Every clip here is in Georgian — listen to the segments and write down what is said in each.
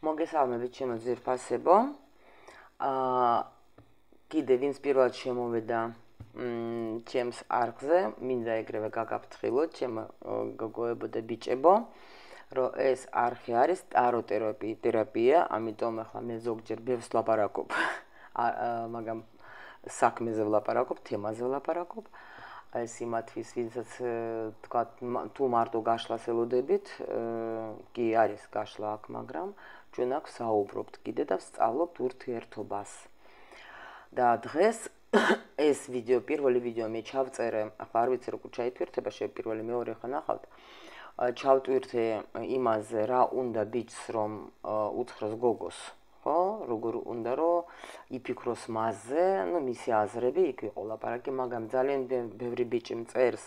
Moghesalme većinom zir pasebo. Kide vin spiruat ćemo ove da qems arkze, min da e greve ka kap të khilo, qema gëgojebo dhe biqebo. Ro es arkhi aris aroterapia, amitom e khlame zog gjerbev slaparakop. Magam sakme zev laparakop, tema zev laparakop. Այս իմ ատվիս վինձած տում արդու գաշլա սելու դեբիտ, գի արիս գաշլա ակմագրամ, ճունակ սահոբրոպտ գիտետավ սծալոպտ ուրդի երդոբաս։ Դա դղես ես վիդյո պիրվոլի վիդյո մի չավ ծերը, ախարվից երկու չայի պիրտ է, բաշ է պիրվոլի մի օրի խանախատ, չավ տուրտ է իմազ րա ունդա բիչ սրոմ ուծխրս գոգոս, Ռուգուր ունդարո իպիկրոս մազը, միսի ազրեբի, իկի օլապարակի մագամ ձալեն բևրի բիչիմ ծերս,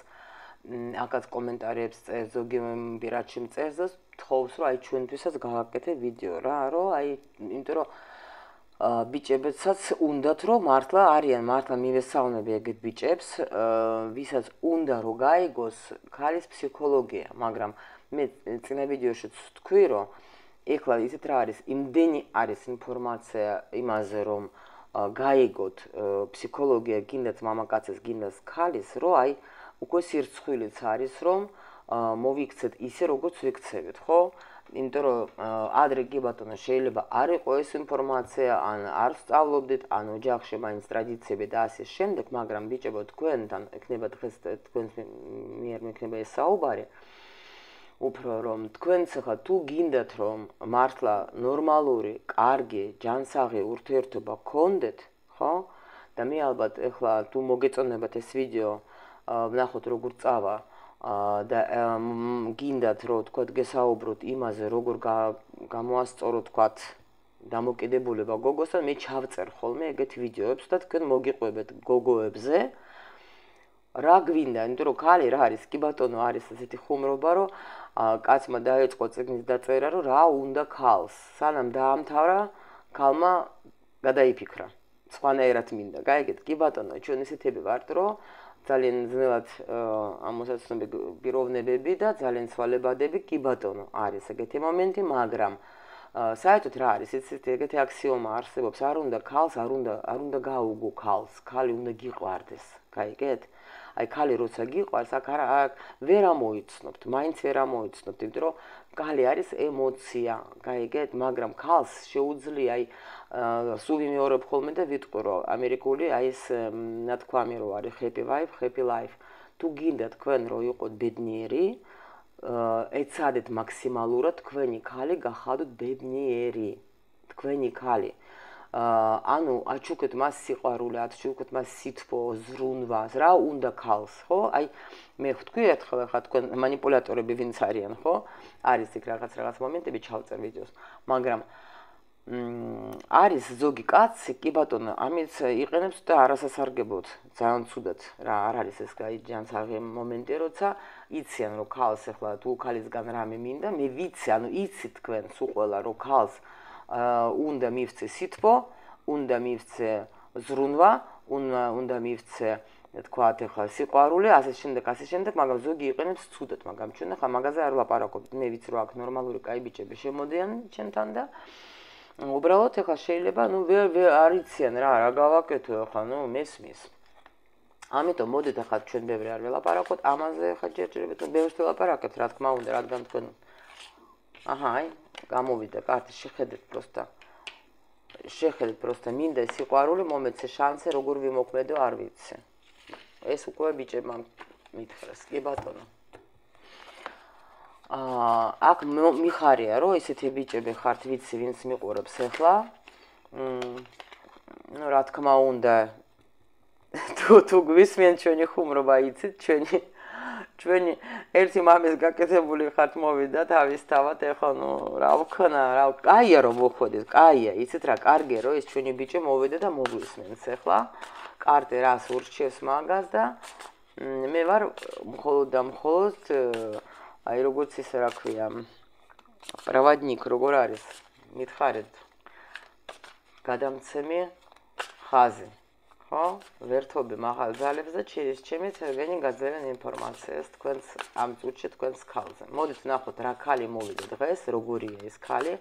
ակած կոմենտարեպս ծերս, զոգիմ բիրաչիմ ծերս, թխովսրո այ չունդվիսած գաղակետ է վիդյո, ռարո, այ ինտրո բիչեպեցած ունդատրո մարդլա արյան, մարդլա միվեսավն է բիգտ բիչեպս, վիսած ունդարո գայ գոս, քալիս պսիքոլոգիա, մագրամ, մետ ծինա վիդյոշը ծուտքույրո, Եկլա, իսկ դրարիս, իմ դենի արիս ինպորմացեա իմ ազերոմ գայիգոտ պսիքոլոգիա գինդած մամակացես գինդած կալիս ռո այ ուկոս իրցխույլից արիս ռոմ մովիկցետ իսեր ուգոց ուիկցևիտ, խո ինտրո ադրը գիբատոնը շելիբա արի ոյս ինպորմացեա ան արս ավլոբդիտ, ան ուջախշեմ այնց տրադիցիեբիտ ասի շեմդք, մագրամ բիջեբոտ կուենտան, կնեբատ խ Ուպրորոմ, տկվենցխա տու գինդետրոմ մարդլա նորմալուրի, կարգի, ճանցաղի ուրդերդուբա կոնդետ, խա, դա մի ալբատ էխլա տու մոգեցոն էբատ ես վիդյո վնախոտ ռոգուր ծավա, դա գինդետրո տկոտ գեսաոբրոտ իմազը ռոգուր գամուաս ծորոտ կոտ դամոկ էդեբուլ էբա գոգոսան մի չավծեր խոլմ է էգետ վիդյո էպստատ կն մոգիղո էբետ գոգո էպզե Ռագվինդա, ինտրո կալի ռարիս, կիբատոնու արիս ասետի խումրոբարո, կացմա դայոց կոցեքնից դա ծերարու րա ունդա կալս, սանամ դա ամթավրա կալմա գադայի պիկրա, սխան այրատ մինդա, գայգետ կիբատոնու, չոն իսե տեպի վարտրո, ծալին զնելած ամուսացնումբեկ բիրովնեբեբի դա, ծալին սվալեբադեբի կիբատոնու արիս, գետի մամենտի մագրամ, Սայտոտ ռարիս, գետի ակսիոմա արսեբոպս, արունդա կալս, արունդա գաուգու կալս, կալի ունդա գիղու արդես, գայգետ, Այդ կալի ռոցագիղ, այս ակարակ վերամոյցնոպտ, մայնց վերամոյցնոպտ, ինտրո կալի արիս էմոցիա, կայիք էտ մագրամ կալս շե ուծլի այ սուվի մի որը պխոլ մետ է վիտկորո, ամերիկոլի այս նատքվամիրով արի խեպի վայվ, խեպի լայվ, դու գինդ էտ կվեն ռոյուկոտ բեդնիերի, էցադ էտ մակսիմալուրը տկվենի կալի գախադուտ բեդնիերի, տկվենի կալի անու աչուկըտ մաս սիղարուլի, աչուկըտ մաս սիտվո, զրունված, րա ունդա կալս, խո, այ մեր խտկու էտ խլխատքոն մանիպոլատորը բիվինց արիան, խո, արիս դիկրաղաց մամենտ է բիչ հալծար վիդյոս, մանգրամ, արիս զոգի կաց կիբատոնը, ամից իղեն էպս ուտա առասասարգեբոտ, ձայոն ծուդըտ, րա արարիս ես գայի ջանցաղի մոմենտերոցա, իցյան ռո կալս էխլա, դու կալիս գան ռամի մինդա, մե վիցյան ու իցիտ կվեն սուղվելա ռո կալս, ունդա միվց է սիտվո, ունդա միվց է զրունվա, ունդա միվց է սիկարուլի, ասես շնդեք, մագամ զոգի իղեն էպս ծուդըտ, մագամ չուննեք, մագազա արլապարակոպտ, մեվից ռոակ նորմալուրի կայբիչ է բեշե մոդյան չենտանդա, ուբրավոտ էխա շելեբա, նու վեր արիցյան րա, առագավակ էտ էխա, նու մեզ-մեզ, ամիտո մոդիտ էխա չուն բևր արվելապարակոտ, ամազը էխա ջերջրեբետո Ահայ, գամովիտը, կարդը շեխեդըտ պրոստը մինդը սիկարուլի մոմեց է շանցեր ուգուր վիմոքմեդու արվից է, ես ուկով է բիջեմ միտխրս, գիբատոնը, ակ միխարի է ռո, եսի թե բիջեմ է խարդվիցի վինց մի կորըբ սեխլա, նոր ատքմա ունդը տուգվիս մեն չոնի խումրոբայիցիտ, չոնի չվենի էրցի մամիս գակեցեբուլի խատմովի դա թավիս թավատ էխանու ռավ կնա, ռավ կայը ռով ուխոդիս, կայը, իսիտ ռա կարգեր ռո, իսկ չունի բիչեմ ովի դա մովիս մեն սեխլա, կարտ է ռաս ուրջ չես մագազ դա, մե վար մխոլոտ դա մխոլոտ այրոգոցի սրակվիա, պրավադնիկ ռոգոր արիս, միտխարետ, գադամցեմի խազին. Վերթոբի մաղալ զալևզը չիրիս չեմից հրգենի գազևեն ինպորմացը ես տկվենց ամծ ուչի տկվենց կալզեն։ Մոդիտ նախոտ ռակալի մովիտ դղես, ռոգուրի ես կալի,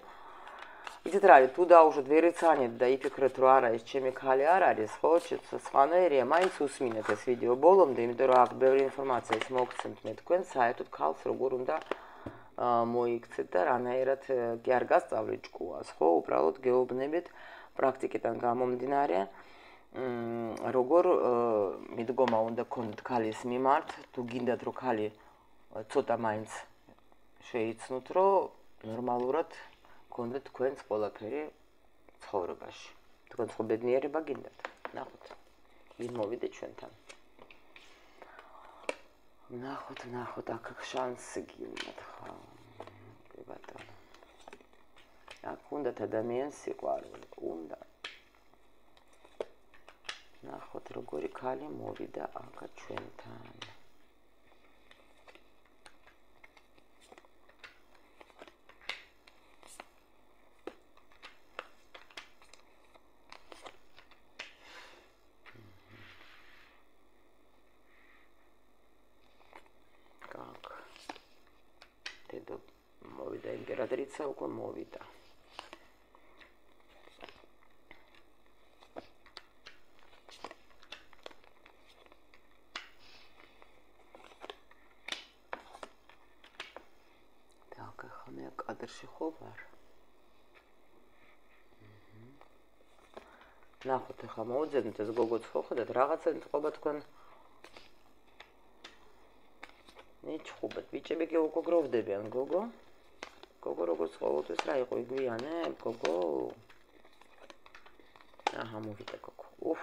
Тетради туда уже двери цанят, да и пикретруара из чемикали арарис хочется с фанерия майцу сминете с видеоболом, да им дурак бери информация с мокцент меткуен сайтут калсру гурунда моикцетер, а наират гергас тавличку, а схо управлот геобнебит практики тангамом динария. Рогор мидгома унда кондит калис мимарт, ту гинда трукали цота майнц шеиц нутро нормалурат. Կոնդը դկոյնց պոլապերի ծխորը բաշ, դկոյնց խոբեդնի երը բագին դատ, նախոտ, իրմովի դեջ են տան, նախոտ, նախոտ, ակըք շանսը գին դատ խան, գիբատան, ակ ունդը թադամիեն սիկվարը, ունդը, նախոտ ռգորի կալի մովի դա ակա չեն տան, Императрица около мовита. Так, хамек Адршиховар. Нахот хамодзен, ты с гогот схохода, драгоцен, хобаткон. Нич хобат, вичебеки око гров дебен, гого. Կոգո ռոգոց խողոտ ես ռայի խոյ գույան էլ, կոգո ահա մովիտ է կոգո, ուֆ,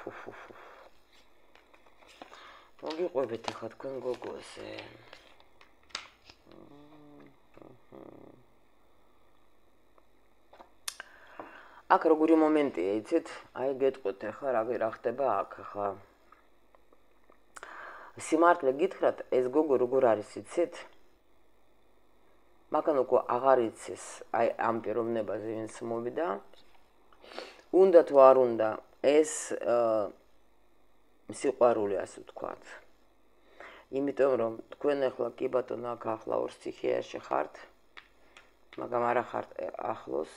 մոգի խոյ վետ է խատքոն գոգոս է ակ ռոգուրի մոմենտի է իցիտ այ գետ գոտ է խար ակ իրախտեբա ակ խա Սիմարտ լը գիտ խրատ ես գոգո ռոգուր արիս իցիտ Մականոքո աղարիցիս ամպերում նեբազի ինձ մովի դա, ունդա թու արունդա, ես սիպարուլի ասուտքուած, իմիտոմ ռոմ, դկույն էխլակի բատոնակ ախլավոր ստիխի էշի խարդ, մագամարա խարդ ախլոս,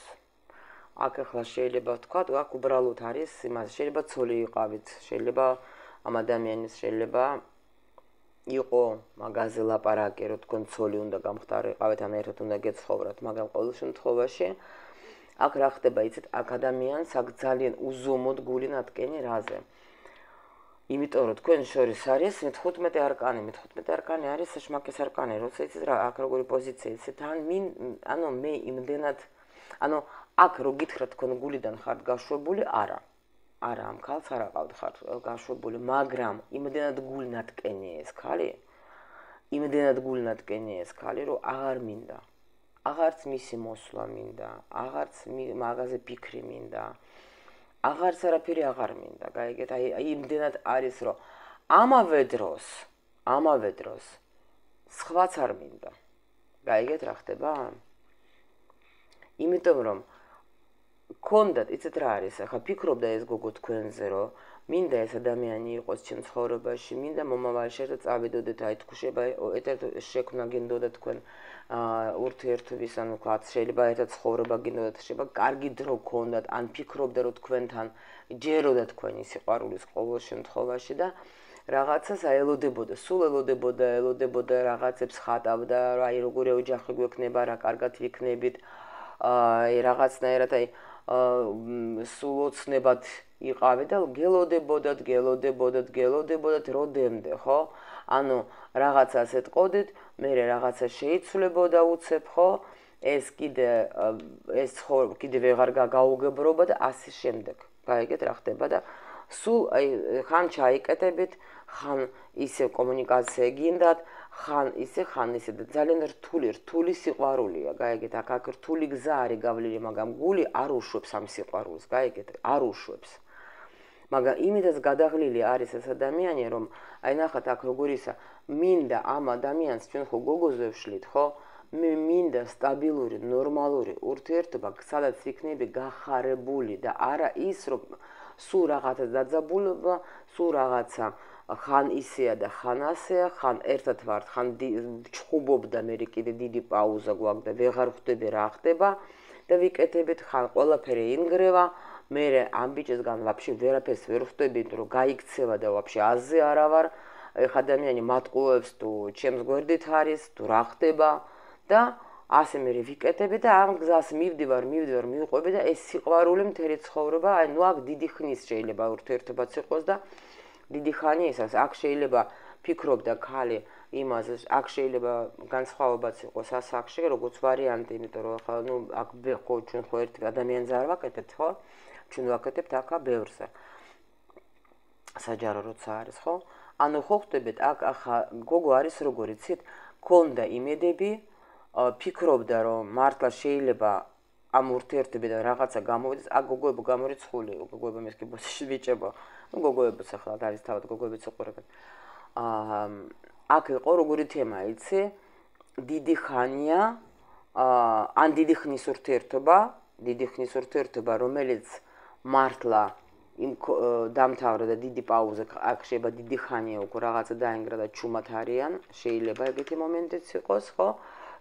ակ էխլա շելիբա տկուած, ակ ուբրալուտ հարիս, շելիբա ծոլի իղավից, շելիբա ամադամյանիս, շելիբա Իղո մագազիլ ապարակ էր ոտքոն ծոլի ունդը գամղտարի ավետան էրդ ունդը գեց խովրատ մագան կոլուշն թխովաշի ակրախտե բայցիտ ակադամիան սակծալին ուզումոտ գուլին ատկենի ռազը Իմիտ օրոտ կոյն շորիս արիս միտ խուտ մետ էարկանի միտ խուտ մետ էարկանի արիս շմակ ես էարկանի ռոցեցիտ ակրոգորի պոզիցիցիտ հան մին անո մե իմդենատ անո ակրոգիտ հրտքոն գուլիդան խարդ գաշոբուլի արա Արամ կալ ծարաղալդ խաշոբուլի, մագրամ, իմը դենատ գուլն ատկենի ես կալի, ռո աղար մինդա, աղարց միսի մոսուլա մինդա, աղարց մագազը պիքրի մինդա, աղարց առապիրի աղար մինդա, գայգետ իմը դենատ արիս ռո, ամա վետրոս, սխվացար մինդա, գայգետ ռախտեբա, իմիտով ռոմ, Կոնդատ իցետրարիսը, խա պիկրոբ դա ես գոգոտ կոյնձերո, մին դա ես ադամյանի իղոս չին ծխորը բաշի, մին դա մոմավալ շերտց ավի դոդետ այդ կուշե բայ, էտեր շեքունագին դոդետ կոյն ուրդ երդու վիսան ու կաց շելի բայ, էտեր ծխորը բագին դոդետ շե բայ, կարգի դրո կոնդատ, ան պիկրոբ դարոտ կոյն թան, ջերոդետ կոյնի սիպարուլիս խովոշին ծխովաշի դա, Ռաղացս այլոդեբոդը, սուլ էլոդեբոդը, էլոդեբոդը ռաղացեպս խատավդա, այրոգորե ուջախի գոյքնեբա, ռակարգատվիքնեբիտ, իրաղացնայրատայ սուլոցնեբատ իղավետալ գելոդեբոդատ ռոդեմդե, խո, անու ռաղացաս էտ կոդիտ, մեր է ռաղացա շեից սուլեբոդա ուծեպ, խո, ես կիդե վեղարգա գաղուգը բրոբատ ասի շեմդեք, գայեք էտ ռաղտեբադա, սուլ խան չայիք էտեբիտ, խան իսե կոմունիկացե գինդատ, Խան իսի, խան իսի, ձալեն թուլի սիղվարուլի է, գայեգետ, ակակր թուլի գզարի գավլիրի մագամ գուլի արուշուեպս համ սիղվարուս, գայեգետ, արուշուեպս, մագամ իմիտ ես գադաղլիլի արիս ես ադամյան երոմ, այնախատ ակրոգորիսը, մինդը ամ ադամյան սջուն խո գոգոզով շլիտ, խո մինդը ստաբիլուրի, նորմալուրի, ուրդերտվակ, սալած սիքնեբի գախարեբուլի, դա արա իսրոպ, սուրաղացը ձածաբուլը, սուրաղացը Խան իսիա դա խանասիա, խան էրտատվարդ, խան չխուբոբ դա մերիք էդի դիդի պաուզագուակ դա վեղարուղտեբի ռաղտեբա, და ვიკეთებით ხან ყველაფერი ინგრევა მერე ამ ბიჭესგან ვაფშე ვერაფერს ვერ ხვდებით რომ გაიქცევა და ვაფშე აზზე არა ვარ ეხ ადამიანი მატყუებს თუ ჩემს გვერდით არის თუ რა ხდება და ასე მერე ვიკეთები და ამ გზას მივდივარ მივყვები და ეს სიყვარული მთელი ცხოვრება აი ნუ აქ დიდი ხნის შეიძლება ურთიერთობაც იყოს და დიდი ხანი ისას აქ შეიძლება ფიქრობდა ქალი იმაზე აქ შეიძლება განსხვავებაც იყოს ასაკში როგორც ვარიანტი იმიტომ რომ ხა ნუ აქ ხო ჩვენ ხო ერთ ადამიანს არ ვაკეთებთ ხო ჩვენ ვაკეთებთ აქა ბევრს საჯარო როცა არის ხო ანუ ხო ხტებით აქ ახა გოგო არის როგორიც ქონდა იმედები ფიქრობდა რომ მართლა შეიძლება ამ ურთიერთობიდან რაღაცა გამოვიდეს აქ გოგოებო გამორიცხული გოგოებო მის კი ბოსში ვიჭებო ნუ გოგოებო ახლა არის თავად გოგოებიც უყურებთ აქ იყო როგორი თემა იცი დიდი ხანია ან დიდი ხნის ურთიერთობა რომელიც მართლა იმ დამთავრდა და დიდი პაუზა აქ შეიძლება დიდი ხანია უკვე რაღაცა დაინგრა და ჩუმად არიან შეიძლება ეგეთი მომენტიც იყოს ხო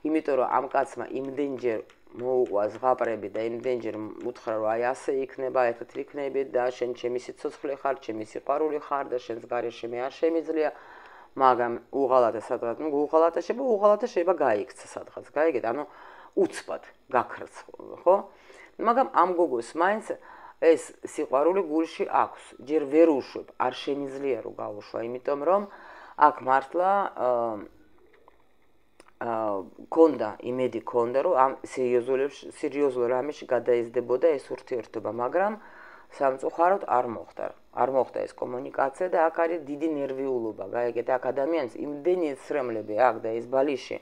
იმიტომ რომ ამ კაცმა იმდენჯერ მოუყვა ზღაპრები და იმდენჯერ უთხრა რომ აი ასე იქნება ერთად იქნები და შენ ჩემი სიცოცხლე ხარ ჩემი სიყვარული ხარ და შენს გარეშე მე არ შემიძლია მაგრამ უღალატა შეიძლება გაიქცა სადღაც გაიგეთ ანუ უცბად გაქრც ხო მაგრამ ამ გოგოს მაინც ეს სიყვარული გულში აქვს ჯერ ვერ უშვებ არ შეიძლება რომ გაუშვა იმიტომ რომ აქ მართლა კონდა იმედი კონდა რომ ამ სერიოზულ რამეში გადაიზდებოდა ეს ურთიერთობა მაგრამ სამწუხაროდ არ მოხდა ეს კომუნიკაცია და აქ არის დიდი ნერვიულობა გაიგეთ აქ ადამიანს იმდენი ცრემლები აქ და ეს ბალიში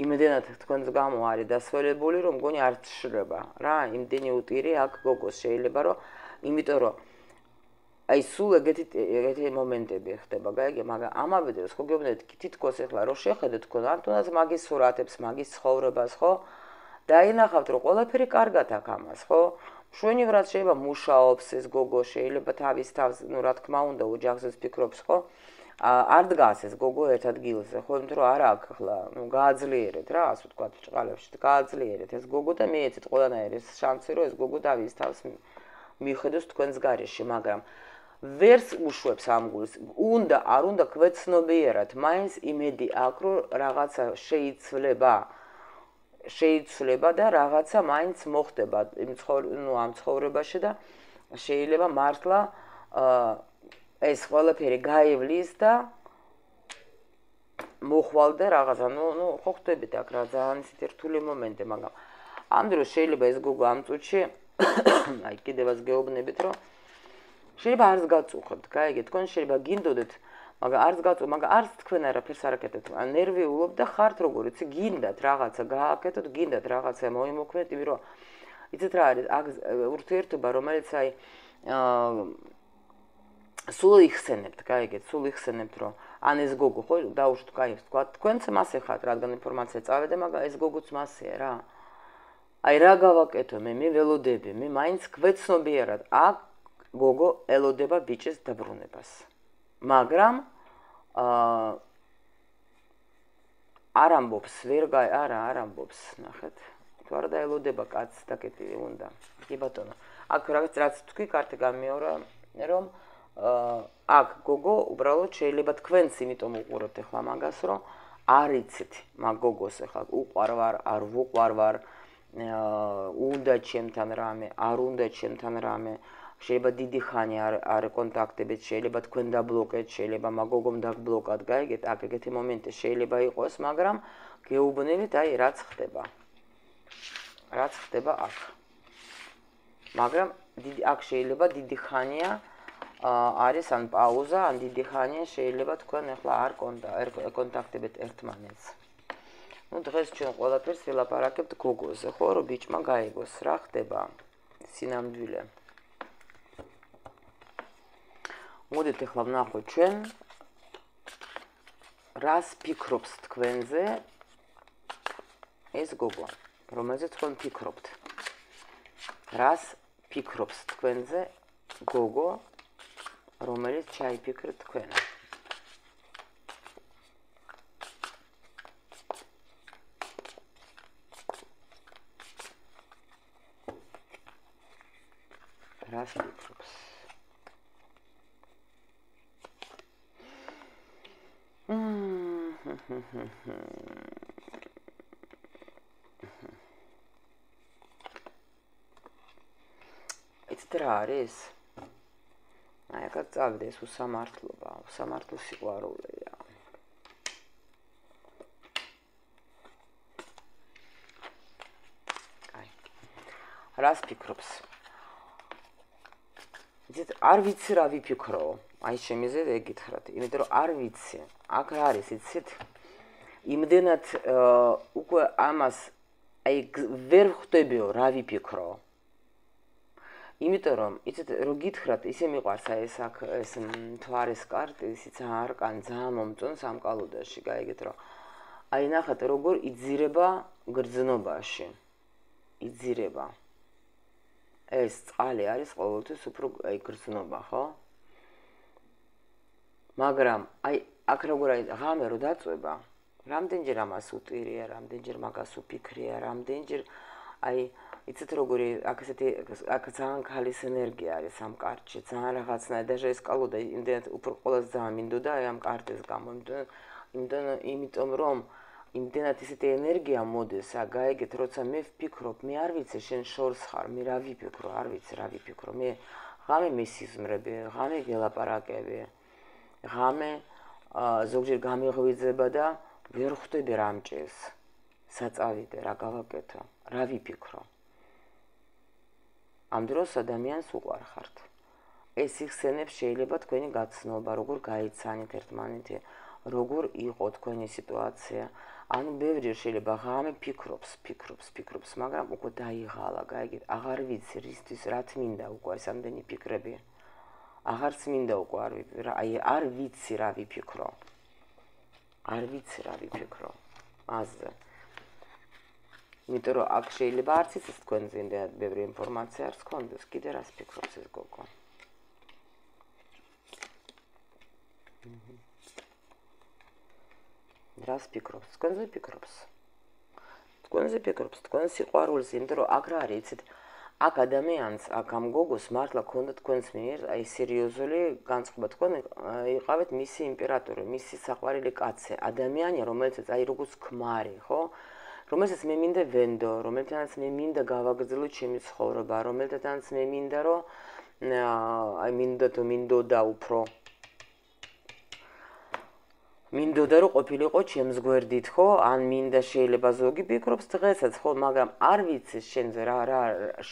იმედენად თქვენს გამო არის დასველებული რომ მგონი არ შეიძლება რა იმდენი უტირი აქ გოგოს შეიძლება რომ იმიტომ რომ აი სულ ეგეთი მომენტები ხდება გაიგე მაგრამ ამავე დროს ხო გეუბნებით კი თითქოს ეხლა რომ შეხედეთ თქვენ ამდენად მაგის სურათებს მაგის ცხოვრებას ხო დაინახავთ რომ ყველაფერი კარგად აქ ამას ხო Шуени врачеба мушаობს ეს გოგო შეიძლება თავის ну რა თქმა უნდა ოჯახზე ფიქრობს ხო არ დგას ეს გოგო ერთ ადგილზე ხო იმიტომ რომ არ აქვს ხლა ну გააძლიერეთ რა ასე თქვა ჭყალებში გააძლიერეთ ეს გოგო და მეეცეთ ყველანაირ ეს შანსი რომ ეს გოგო თავის მიხედოს თქვენს გარეშე მაგრამ ვერს უშვებს ამ გულს უნდა არ უნდა გვეცნობიერათ მაინც იმედი აქვს რომ რაღაცა შეიძლება და რაღაცა მაინც მოხდება ამ ცხოვრებაში და შეიძლება მართლა ეს ყველაფერი გაივლის და მოხვალდა რაღაცა ну ხო ხტებით აქ რა ძალიან სიტირთული მომენტი მაგრამ ამ დროს შეიძლება ეს გოგო ამ წუთში აი კიდევაც გეუბნებით რომ შეიძლება არც გაწუხებთ გაიგეთ თქვენ შეიძლება გინდოდეთ მაგრამ არც თქვენ არაფერს არ აკეთებთ. ნერვიულობ და ხართ როგორიც გინდათ რაღაცა გააკეთოთ, გინდათ რაღაცა მოიმოქმედეთ, იმიტომ რომ იცით რა არის, აქ ურთიერთობა, რომელიც აი სულ იხსენებთ, რომ ან ეს გოგო ხო დაუშვით კაი, თქვა, თქვენც მასე ხართ, რადგან ინფორმაცია წავედე, მაგრამ ეს გოგოც მასეა რა. აი რა გავაკეთო მე ველოდები, მე მაინც გვეცნობიერად, აქ გოგო ელოდება ბიჭის დაბრუნებას. მაგრამ არ ამბობს არ ამბობს ნახეთ თუ არ დაელოდება კაცს დაკეტილი უნდა კი ბატონო აქ რაც თქვი კარტი გამეორა რომ აქ გოგო უბრალოდ შეიძლება თქვენც იმიტომ უყურებთ ახლა მაგას რომ არ იცით მაგ გოგოს ახლა უყარვარ უნდა ჩემთან რამე არ უნდა ჩემთან რამე შეიძლება დიდი ხანი არ კონტაქტებით, შეიძლება თქვენ დაბლოკეთ, შეიძლება მაგოგომ დაბლოკად გაიგეთ, აქ ეგეთი მომენტი შეიძლება იყოს, მაგრამ გეუბნებით, აი რაც ხდება აქ. მაგრამ აქ შეიძლება დიდი ხანია არის ან პაუზა, ან დიდი ხანია შეიძლება თქვენ ახლა არ კონტაქტებით ერთმანეთს. Ну დღეს ჩვენ ყველაფერს ველაპარაკებთ გოგოზე, ხო, რომ ბიჭმა გაიგოს რა ხდება სინამდვილე. მოდით ახლა ვნახოთ ჩვენ რას ფიქრობს თქვენზე ეს გოგო რომელზეც თქვენ ფიქრობთ რას ფიქრობს თქვენზე გოგო რომელიც ჩაიფიქრეთ თქვენ Красен уксус. Այդտեղ արես այկա ծավրես ուսամարդլու սիգարով է յա այ Распикրոպս Ձետ արվիցի ռավի պիկրո այ չեմիզե է գիթրատ իմետր արվիցի ակա արես իցիտ իմդենատ ուկը ամաս այ վերխ տեբյո ռավի պիկրո Իմիտորոմ, իցետ ռուգիտ խրատ, իսե մի ղարսա եսակ թվարես կարտ, իսից հարկան ձամոմ ծոն սամկալուդ աշի գայ գետրո. Այնախատ ռոգոր իձիրեբա գրձնոբա աշի, իձիրեբա. Ես ծալի արիս ղոլորդու սուպրուգ այ գրձնոբա խո. Մագրամ, այ ակրոգոր այդ ղամ է ռուդա ծոյբա, ռամդեն ջեր ամասուտ իրի է, ռամդեն ջեր մակասու պիքրի է, ռամդեն ջեր այ Իցետ ռոգորի ակացան կալիս էներգի արիս ամ կարջի, ծան ռաղացն այ դաժ այս կալուդ այ իմդենդ ուպր կոլաս ձամ ինդուդա այ ամ կարդ ես գամ, իմդենդ ռոմ, իմդենդ իսետ էներգի ամ մոդես, ագայ գետ ռոցա մեվ պիկրոպ, մի արվից է շեն շորս խար, մի ռավի պիկրո, արվից ռավի պիկրո, մի ղամ է մեսիզմ ռեբի, ղամ է գելապարակ էբի, ղամ է զոգջեր գամի ղվից էբադա, վերխտ է բեր ամջես, սաց ավիտ է, ռագավակ էթա, ռավի պիկրո Անդրոս Ադամյան սուղար խարդ։ Ես իխսենեպ շեյլեբատ կոնի գացնոբա, ռոգոր գայիցանի տերտմանիթի, ռոգոր իղոտ կոնի սիտուացիա, ան բևրիր շեյլեբա, ղամը պիկրոպս, մագրամ ուկո դա իղալա, գայգիր, աղարվից ռիստիս ռատ մինդա ուկո այս ամդենի պիկրեբի, աղարց մինդա ուկո արվիցի ռավի պիկրո, արվիցի ռավի պիկրո, ազդը։ Միտորո ակշեյլի բարցից ես կոնց ինդ է բևրի ինվորմացի արս կոնդս, գիտեր աս պիկրոպս ես գոգոն։ Դրաս պիկրոպս, կոնց է պիկրոպս։ Կոնց է պիկրոպս, կոնց սիղարուլս ինտրո ագրարի, իցիտ ակ ադամյանց, ակ ամ գոգոս մարդլա կոնդտ կոնց միներ, այ սիրիոզոլի գանցխուբատ կոնք իղավետ միսի իմպերատորը, միսի սաղվարիլի կաց է, ադամյանի ռոմելցեց այ ռուգուս կմարի, խո Ռոմելտանց մե մինդը վենդո, ռոմելտանց մե մինդը գավագծելու չեմի սխորոբա, ռոմելտանց մե մինդարո այ մինդոտո մինդոդա ուպրո Մինդոդարո ყოფիլի ղո չեմ զգորդիտ խո, ան մինդա շելեբա զոգի պիկրոպս տղեցած խո, մագամ արվիցս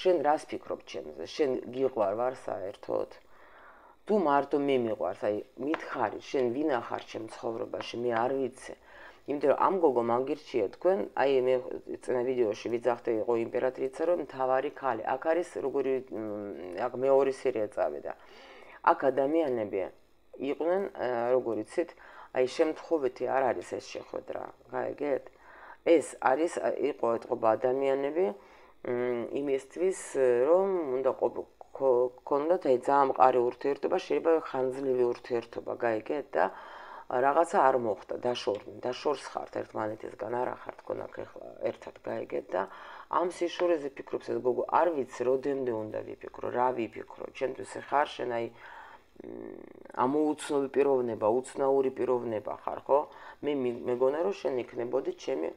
շեն ռաս պիկրոպ չեմզը, շեն գիղվար վարսա էրթոտ Դու մարդո մե մի ղարսա, միտ խարի, շեն վինա խար չեմ սխորոբա, շե մի արվիցը Իմդեր ամ գոգոմ անգիր չի էդքոն, այ եմ ծնա վիդեոշի վիծախտը եղո իմպերատրիցարոմ թավարի քալի, ակարիս ռուգորի մեորի սիրիա ծավեդա, ակադամիան էբի իղնեն ռուգորիցիտ այ շեմ տխովետի ար արիս ես շեխոդրա, գայք էդ, ես արիս իղո էդղոբ ադամիան էբի իմ եստվիս ռոմ ունդա կոնդատ այ ձամ արի ուրդերտոբա, շերիբա խանձլիվի ուրդերտոբա, գայք էդ դա, Հաղացա արմողտը, դա շորս խարդ, էրդմանետից գան առախարդ կոնակ էրդատ գայք էտ դա, ամսի շոր էզի պիկրոպս էս գոգու արվից ռոդեմ դե ունդավի պիկրո, ռավի պիկրո, չեն դու սե խարշեն այ ամու ուծնովի պիրովնեբա, ուծնավուրի պիրովնեբա խարխո, մե գոներոշ են իքնե բոդի չեմի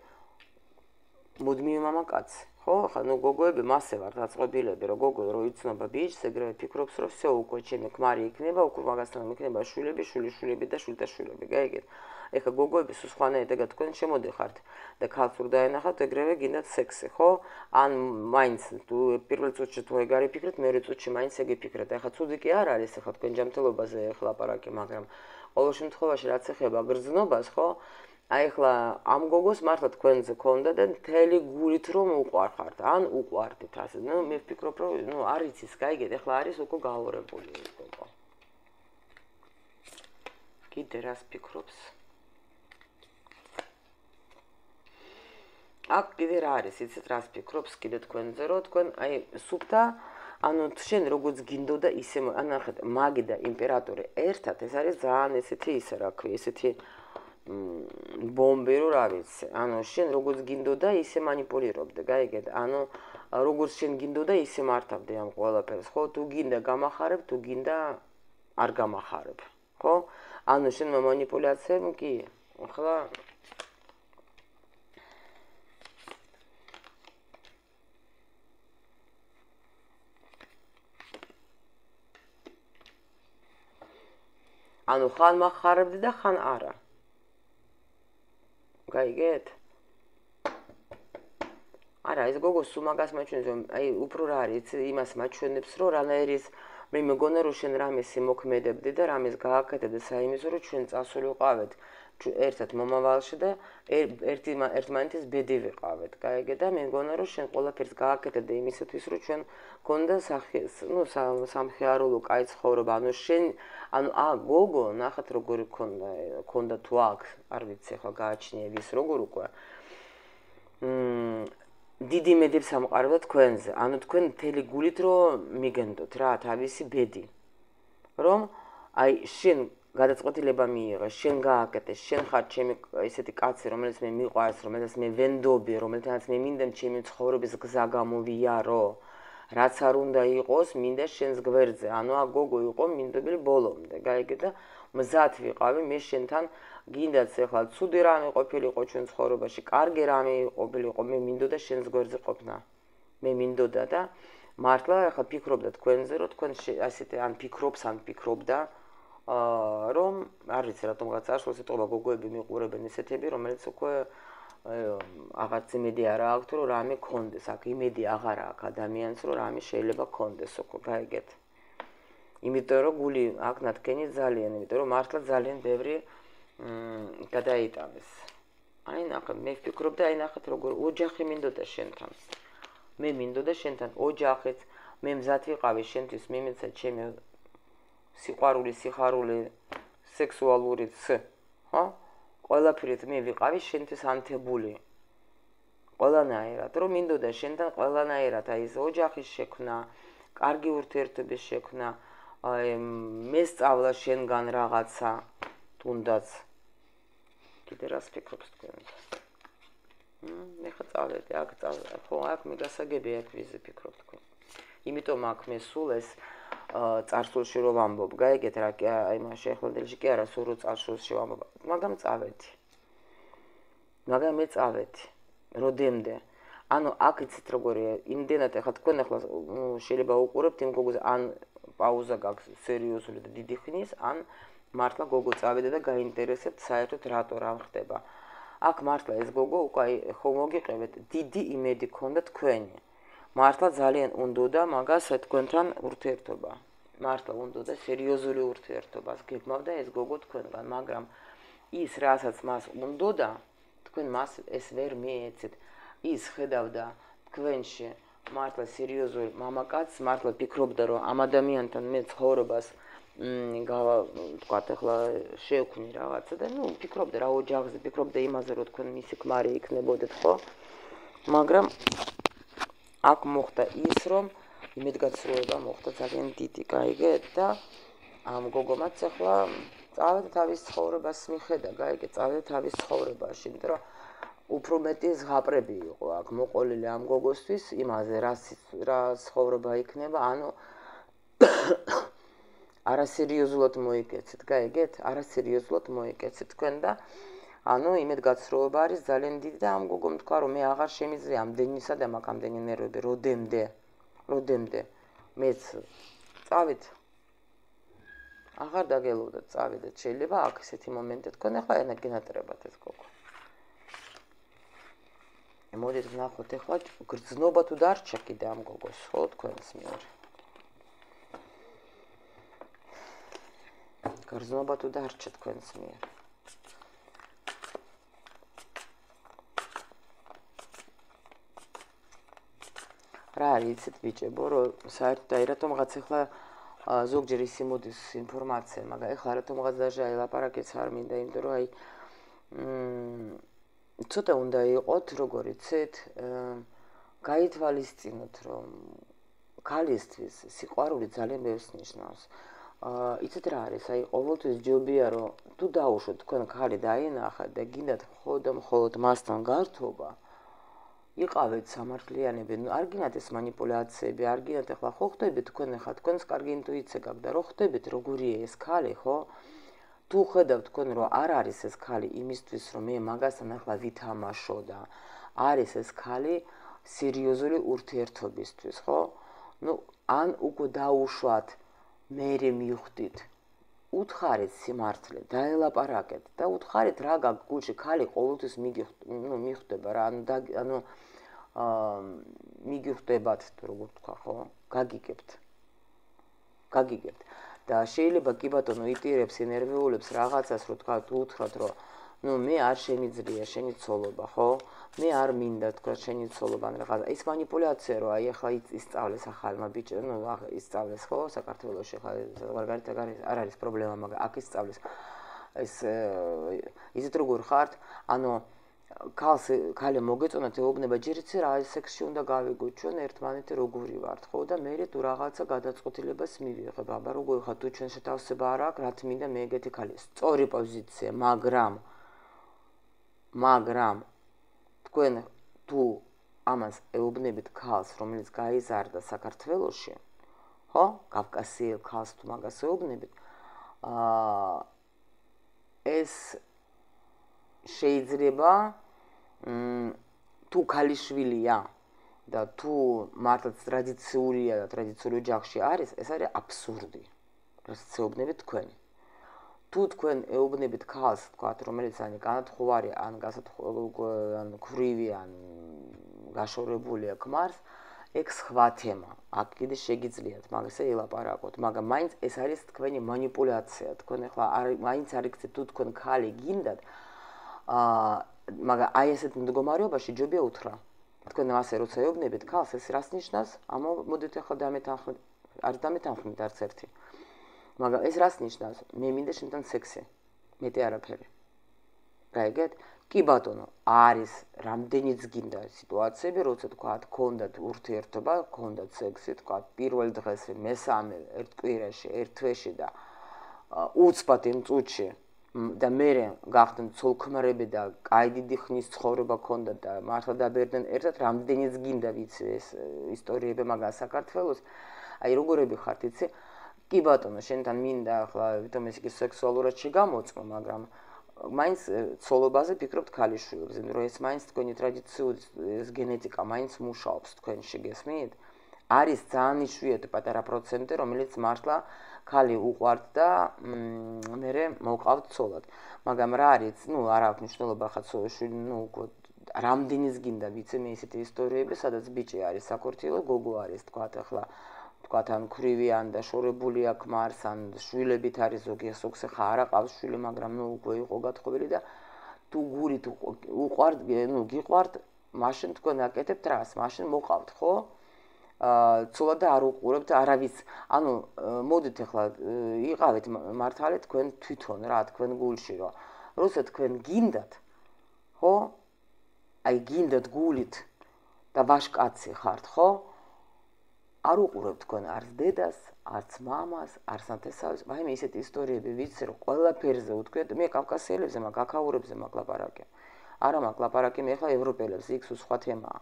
մոդմի մամակաց, խո խանու գոգու էբի մաս է վարդաց գոբիլ է բերո գոգու ռո իծնովա բիջ, սեգրավի պիկրոպս ռով սյո ուկո չեմ եք մարի եկնեբա, ուկուր մագասնան եկնեբա շուլեբի դա շուլեբի գայգեր, եկա գոգու էբի սուսխանա է տեգատ կոն չեմ ոդի խարդ, դա կալցուր դա ենախատ եգրավե գինդատ սեքս է, խո ան մայնց, դու պիրվել ծուչը թու եգարի պիկրտ, մերի ծուչը մայնց եգի պիկրտ, եկա ծուդիկի ար արիս եկատ կոն ջամտելոբազ է խլապարակի մագրամ, ոլոշին թխովաշ ռացեղ եբա գրզնոբազ, խո Այխլա ամ գոգոս մարդատ կոնձը կոնդատ են թելի գուրիտրոմ ուղար խարդ, ան ուղար դիտրասիտ, մեվ պիկրոպրով արիցիս կայք էտ, էխլա արիս ուկո գավոր է բոլի է գոգո. Կի դերաս պիկրոպս. Ակ կի դեր արիս, իցի դրաս պիկրոպս կի դետ կոնձը ռոտ կոն, այ սուպտա անոն թշեն ռոգոց գինդոդա իսեմ անախտ մագիդա իմպերատորը էրթատ, ես արիս ձան եսեթի իսարակվի, եսեթի բոմբերով արից, անոշին, ռոգոց գինդոդա իսե մանիպոլիրով, դգայք էդ, անո Rogursen gindoda isim artabdı yani kualapers. Ko tu ginda gamaharıp tu ginda argamaharıp. Ko anlaşın mı manipülasyon ki? Oxla. Anu han maharıp dedi han ara. Gayet. Ara iz gogo sumaga smaçunzom ay upruraric ima smaçunep srora naeris mime gonerushen ramesi mokmedebdi da rames gaaketebdi saimiz ro chun tsasuliqavet ertsat mamavalshi da ertmantis bediviqavet gaege da men gonerushen qolapers gaaketebdi imisatvis ro chun konda saxis nu samxyaruluk ay tsxoroba anu shen anu a gogo naxat rogori konda tuak arvitsi xo gaachnievis rogorukva Didi medib samqarvat kvenz, anu tkven teli gulit ro migendot ra tavisi bedi. Rom ay shen gadatsqotileba miiga, shen gaakete, shen kharchemi iseti katsi romelets me miqvars, romelets me vendobi, romelets me minden chemi tsxorobis gza gamoviaro, rats ar unda iqos minda shens gverdze, anu agogo iqo mindobili bolomde. Gaigeda mzat viqavi me shentan Գինդած եղալ ցուդի ռամի ყოფილი ყოფուն ծխորոբაში կարგი ռամի ყოფილი ყოფի մինդոդա շենս գործի ყოფնա მე մինդոդա და მართლა ხა ფიქრობდა თქვენზე რომ თქვენ ასეთი ან ფიქრობდა რომ არ ვიცი რატომ გაწაშლოს ეტყობა გოგოები მიყურებენ ესეთები რომელიც უკვე აღარც იმედი არ აქვს რომ რამე კონდეს აქ იმედი აღარ აქვს ადამიანს რომ რამე შეიძლება კონდეს უკვე გაიგეთ იმიტომ რომ გული აქ ნათქენი ძალიან იმიტომ რომ მართლა ძალიან ბევრი გადაიტანეს. Այնახ მე ვფიქრობდა այնახეთ როგორ ოჯახი მინდოდა შენთან. მე მინდოდა შენთან ოჯახიც, მე მზად ვიყავი შენთვის, მე მეცა ჩემი სიყვარული, სიხარული, სექსუალურიც, ჰა? ყველაფერით მე ვიყავი შენთვის ანთებული. ყველანაირად, რომ მინდოდა შენთან ყველანაირად, აი ეს ოჯახის შექმნა, კარგი ურთიერთობის შექმნა, აი მე სწავლა შენგან რაღაცა Tundats. Gideras pikrobst koyun. Ne xatsalet, aqtsalet. Xolak megasagebe ak vizi pikrobt koyun. Imitom ak mesules tsarsulshi ro vamblob. Gaeget ra ay mashi xeldelshi ki ara suru tsarsulshi vamblob. Magam tsaveti. Magam etsaveti. Rodemde. Ano ak itsit rogori imdenat xat koyun xlas sheleba uqurebt im goguz an pauza gaks seriozuli da didi xnis an Martla gogo წავიდა და გაინტერესებთ საერთოდ რატო რა ხდება. Აქ მართლა ეს გოგო უკვე ხომოგიყევით, დიდი იმედი ქონდა თქვენი. Მართლა ძალიან უნდოდა მაგას თქვენთან ურთიერთობა. Მართლა უნდოდა სერიოზული ურთიერთობა. Გეკმავდა ეს გოგო თქვენგან, მაგრამ ის რასაც მას უნდოდა, თქვენ მას ეს ვერ მიეცით. ის ხედავდა თქვენში მართლა სერიოზულ მამაკაცს, მართლა ფიქრობდა რომ ამ ადამიანთან მე ცხოვრებას Gava tqatxla şevkni ravatsa da nu pikrobda ra ojaxze pikrobda imaze ro tkven misi kmari iknebodet xo magram ak moxta is rom imedgatsroeba moxta zalien didi gaiged da am gogomats xla tsaved tavis tsxorebas mixeda gaige tsaved tavis tsxorebashi იმიტომ რომ უფრო მეტი ზღაპრები იყო აქ მოყოლილი am gogostvis imaze ra tsxoreba ikneba anu არასერიოზულად მოიკეცეთ, გაიგეთ, არასერიოზულად მოიკეცეთ თქვენ და ანუ იმედგაცრუება არის ძალიან დიდი და ამ გოგომ თქვა რომ მე აღარ შემიძლია ამდენისა და მაგამდენი ნერვები როდემდე მეც წავით აღარ დაგელოდეთ, წავიდეთ, შეიძლება აქ ესეთი მომენტი თქვენ ახლა ენაგენატრებათ ეს გოგო. მოდით ვნახოთ ახლა გრძნობა თუ დარჩა კიდე ამ გოგოს, ხო თქვენს მიერ. გრძნობა თუ დარჩა თქვენს მიერ. რა არის იცით ბიჭებო, რომ საერთოდ აი რატომღაც ახლა ზოგჯერ ის იმოდის ინფორმაცია, მაგრამ ახლა რატომღაც დაჟე ლაპარაკიც არ მინდა, იმიტომ რომ აი ცოტა უნდა იყოთ, როგორ იცით, გაითვალისწინოთ, რომ ქალისთვის სიყვარული ძალიან ბევრს ნიშნავს. Იცით რა არის, აი ყოველთვის ჯობია რომ თუ დაუშვათ თქვენ ხარი დაინახეთ და გინდათ მხოლოდ მასთან გართობა, იყავით სამართლიანები. Არგინათ ეს манипуляციები, არგინათ ახლა ხო ხდებით თქვენ ხა თქვენს კარგი ინტუიცია გაქვთ და რო ხდებით როგორია ეს ხალი, ხო? Თუ ხედავთ თქვენ რომ არ არის ეს ხალი იმისთვის რომ მე მაგასთან ახლა ვითამაშო და არის ეს ხალი სერიოზული ურთიერთობისთვის, ხო? Ну, ან უკვე დაუშვათ მერე მივხვდით. Უთხარით სიმართლე, დაელაპარაკეთ და უთხარით რა გაგუჩი ხალი ყოველთვის მიხდება რა, ანუ მიგიხდებათ, როგორ თქვა, ხო? გაგიგებთ. და შეიძლება კი ბატონო იტირებს, ენერვიულებს რაღაცას რო თქვა, უთხრათ რომ, ну, მე არ შემიძლია შენი ცოლობა, ხო? მე არ მინდა თქვა შენი ცოლობა, ან რაღაცა. ის манипуляция როა, ეხლა ისწავლეს ახალმა ბიჭო, ну, ისწავლეს, ხო? საქართველოში ხა გარდა არ არის პრობლემა, მაგრამ აქ ისწავლეს. ისეთ როგორ ხართ, ანუ ქალე მოგეწონათ ეუბნება ჯერ იცი რა სექსში უნდა გავიგოთ ჩვენ ერთმანეთი როგორი ვართ ხო და მე თუ რაღაცა გადაწყვეტილებას მივიღებ აბა როგორ ხარ თუ ჩვენ შეთავსება არ აქვს რა თმინდა მე ეგეთი ქალი სწორი პოზიცია მაგრამ თქვენ თუ ამას ეუბნებით ქალს რომელიც გაიზარდა საქართველოში ხო კავკასიელ ქალს თუ მაგას ეუბნებით ეს შეიძლება თუ ქალიშვილია და თუ მართლაც ტრადიციულია და ტრადიციული ოჯახში არის, ეს არის აბსურდი. Რასაც ეუბნებით თქვენ. Თუ თქვენ ეუბნებით ქალს, თქვათ, რომელიც ან განათხოვარი, ან გასათხოვრი, ან გაშორებულია ქმარს, ეგ სხვა თემა. აქ კიდე შეგიძლიათ მაგაზე ელაპარაკოთ, მაგრამ მაინც ეს არის თქვენი манипуляция. Თქვენ ახლა მაინც არ იქცეთ თუ თქვენ ქალი გინდათ მაგრამ აი ესეთ მდგომარეობაში ჯობია უთხრა. Თქვენ ასე როცა ეუბნებით ქალს, ეს რას ნიშნავს? Ამა მოდით ახლა დამეთანხმდით არც ერთი. Მაგრამ ეს რას ნიშნავს? მე მინდა შენთან სექსი. მეტი არაფერი. გაიგეთ? Კი ბატონო, არის რამდენიც გინდა სიტუაციები, როცა თქვათ, გქონდათ ურთიერთობა, გქონდათ სექსი, თქვათ, პირველ დღეს, მესამე, ერთ კვირაში, ერთ თვეში და უცბად იმ წუთში და მერე გახდნენ ცოლქმრები და კაი დიდი ხნის ცხოვრება ჰქონდათ და მართლა დაბერდნენ ერთად რამდენიც გინდა ვიცი ეს ისტორიები მაგას საქართველოს აი როგორები ხართ იცი კი ბატონო შენთან მინდა ახლა თვითონ ეს კი სექსუალურად შეგამოწმა მაგრამ მაინც ცოლობაზე ფიქრობთ ქალიშვილებს იმიტომ რომ ეს მაინც თქვენი ტრადიციული ეს გენეტიკა მაინც მუშაობს თქვენში გესმით არის ძალიან იშვიათი პატარა პროცენტი, რომელიც მართლა ქალი უყვართ და მერე მოყავთ ცოლად. Მაგრამ რა არის, ну, არ აქვს მნიშვნელობა ხა ცოლში, ну, რამდენიც გინდა ვიცი მე ესეთი ისტორიები, სადაც ბიჭი არის საკურთილო, გოგო არის, თქვათ ახლა, თქვათ ან ქრივი ან და შორებული აქვს მარს, ან შვილებით არის ზოგი, ეს ოქს ხა არ აქვს შვილი, მაგრამ ну, უკვე იყო გათხოვილი და თუ გურით უყვართ, ну, გიყვართ, მაშინ თქვენ აკეთებთ რას, მაშინ მოყავთ, ხო? ცოლად და არ უყურებთ არავის. Ანუ მოდით ახლა იყავით მართალი თქვენ თვითონ რა თქვენ გულში რა. Როცა თქვენ გინდათ, ხო? Აი გინდათ გულით და ვაშკაცი ხართ, ხო? არ უყურებთ თქვენ არც დედას, არც მამას, არც ნათესავს. Ვაიმე ესეთი ისტორიები ვიცი რომ ყველაფერზე უთქვით, მე კავკასიელებზე მაგ აკაურებზე მაგ ლაპარაკი. არა მაგ ლაპარაკი მე ახლა ევროპელებს იქ სხვა თემაა.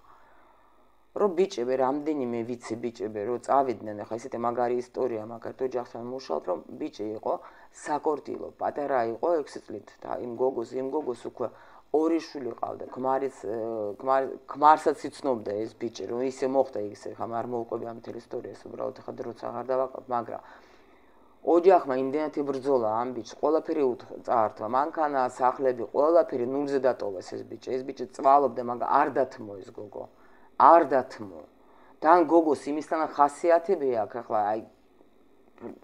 Რო ბიჭები რამდენიმე ვიცი ბიჭები რო წავიდნენ ახლა ესეთი მაგარი ისტორია მაგათ ოჯახთან მუშაობ რომ ბიჭი იყო საკორტილო პატარა იყო 6 წლით და იმ გოგოს უკვე ორი შვილი ყავდა ქმარსაც იცნობდა ეს ბიჭი რომ ისე მოხდა ისე ხა არ მოვყვები ამ თელ ისტორიას უბრალოდ ხა როცა აღარ დავაყავ მაგრამ ოჯახმა იმდენად იბრძოლა ამ ბიჭს ყველაფერი წაართვა მანქანა სახლები ყველაფერი ნულზე დატოვეს ეს ბიჭი წვალობდა მაგრამ არ დათმო ეს გოგო არ დათმო. Და ან გოგოს იმისთან ხასიათები აქვს ახლა აი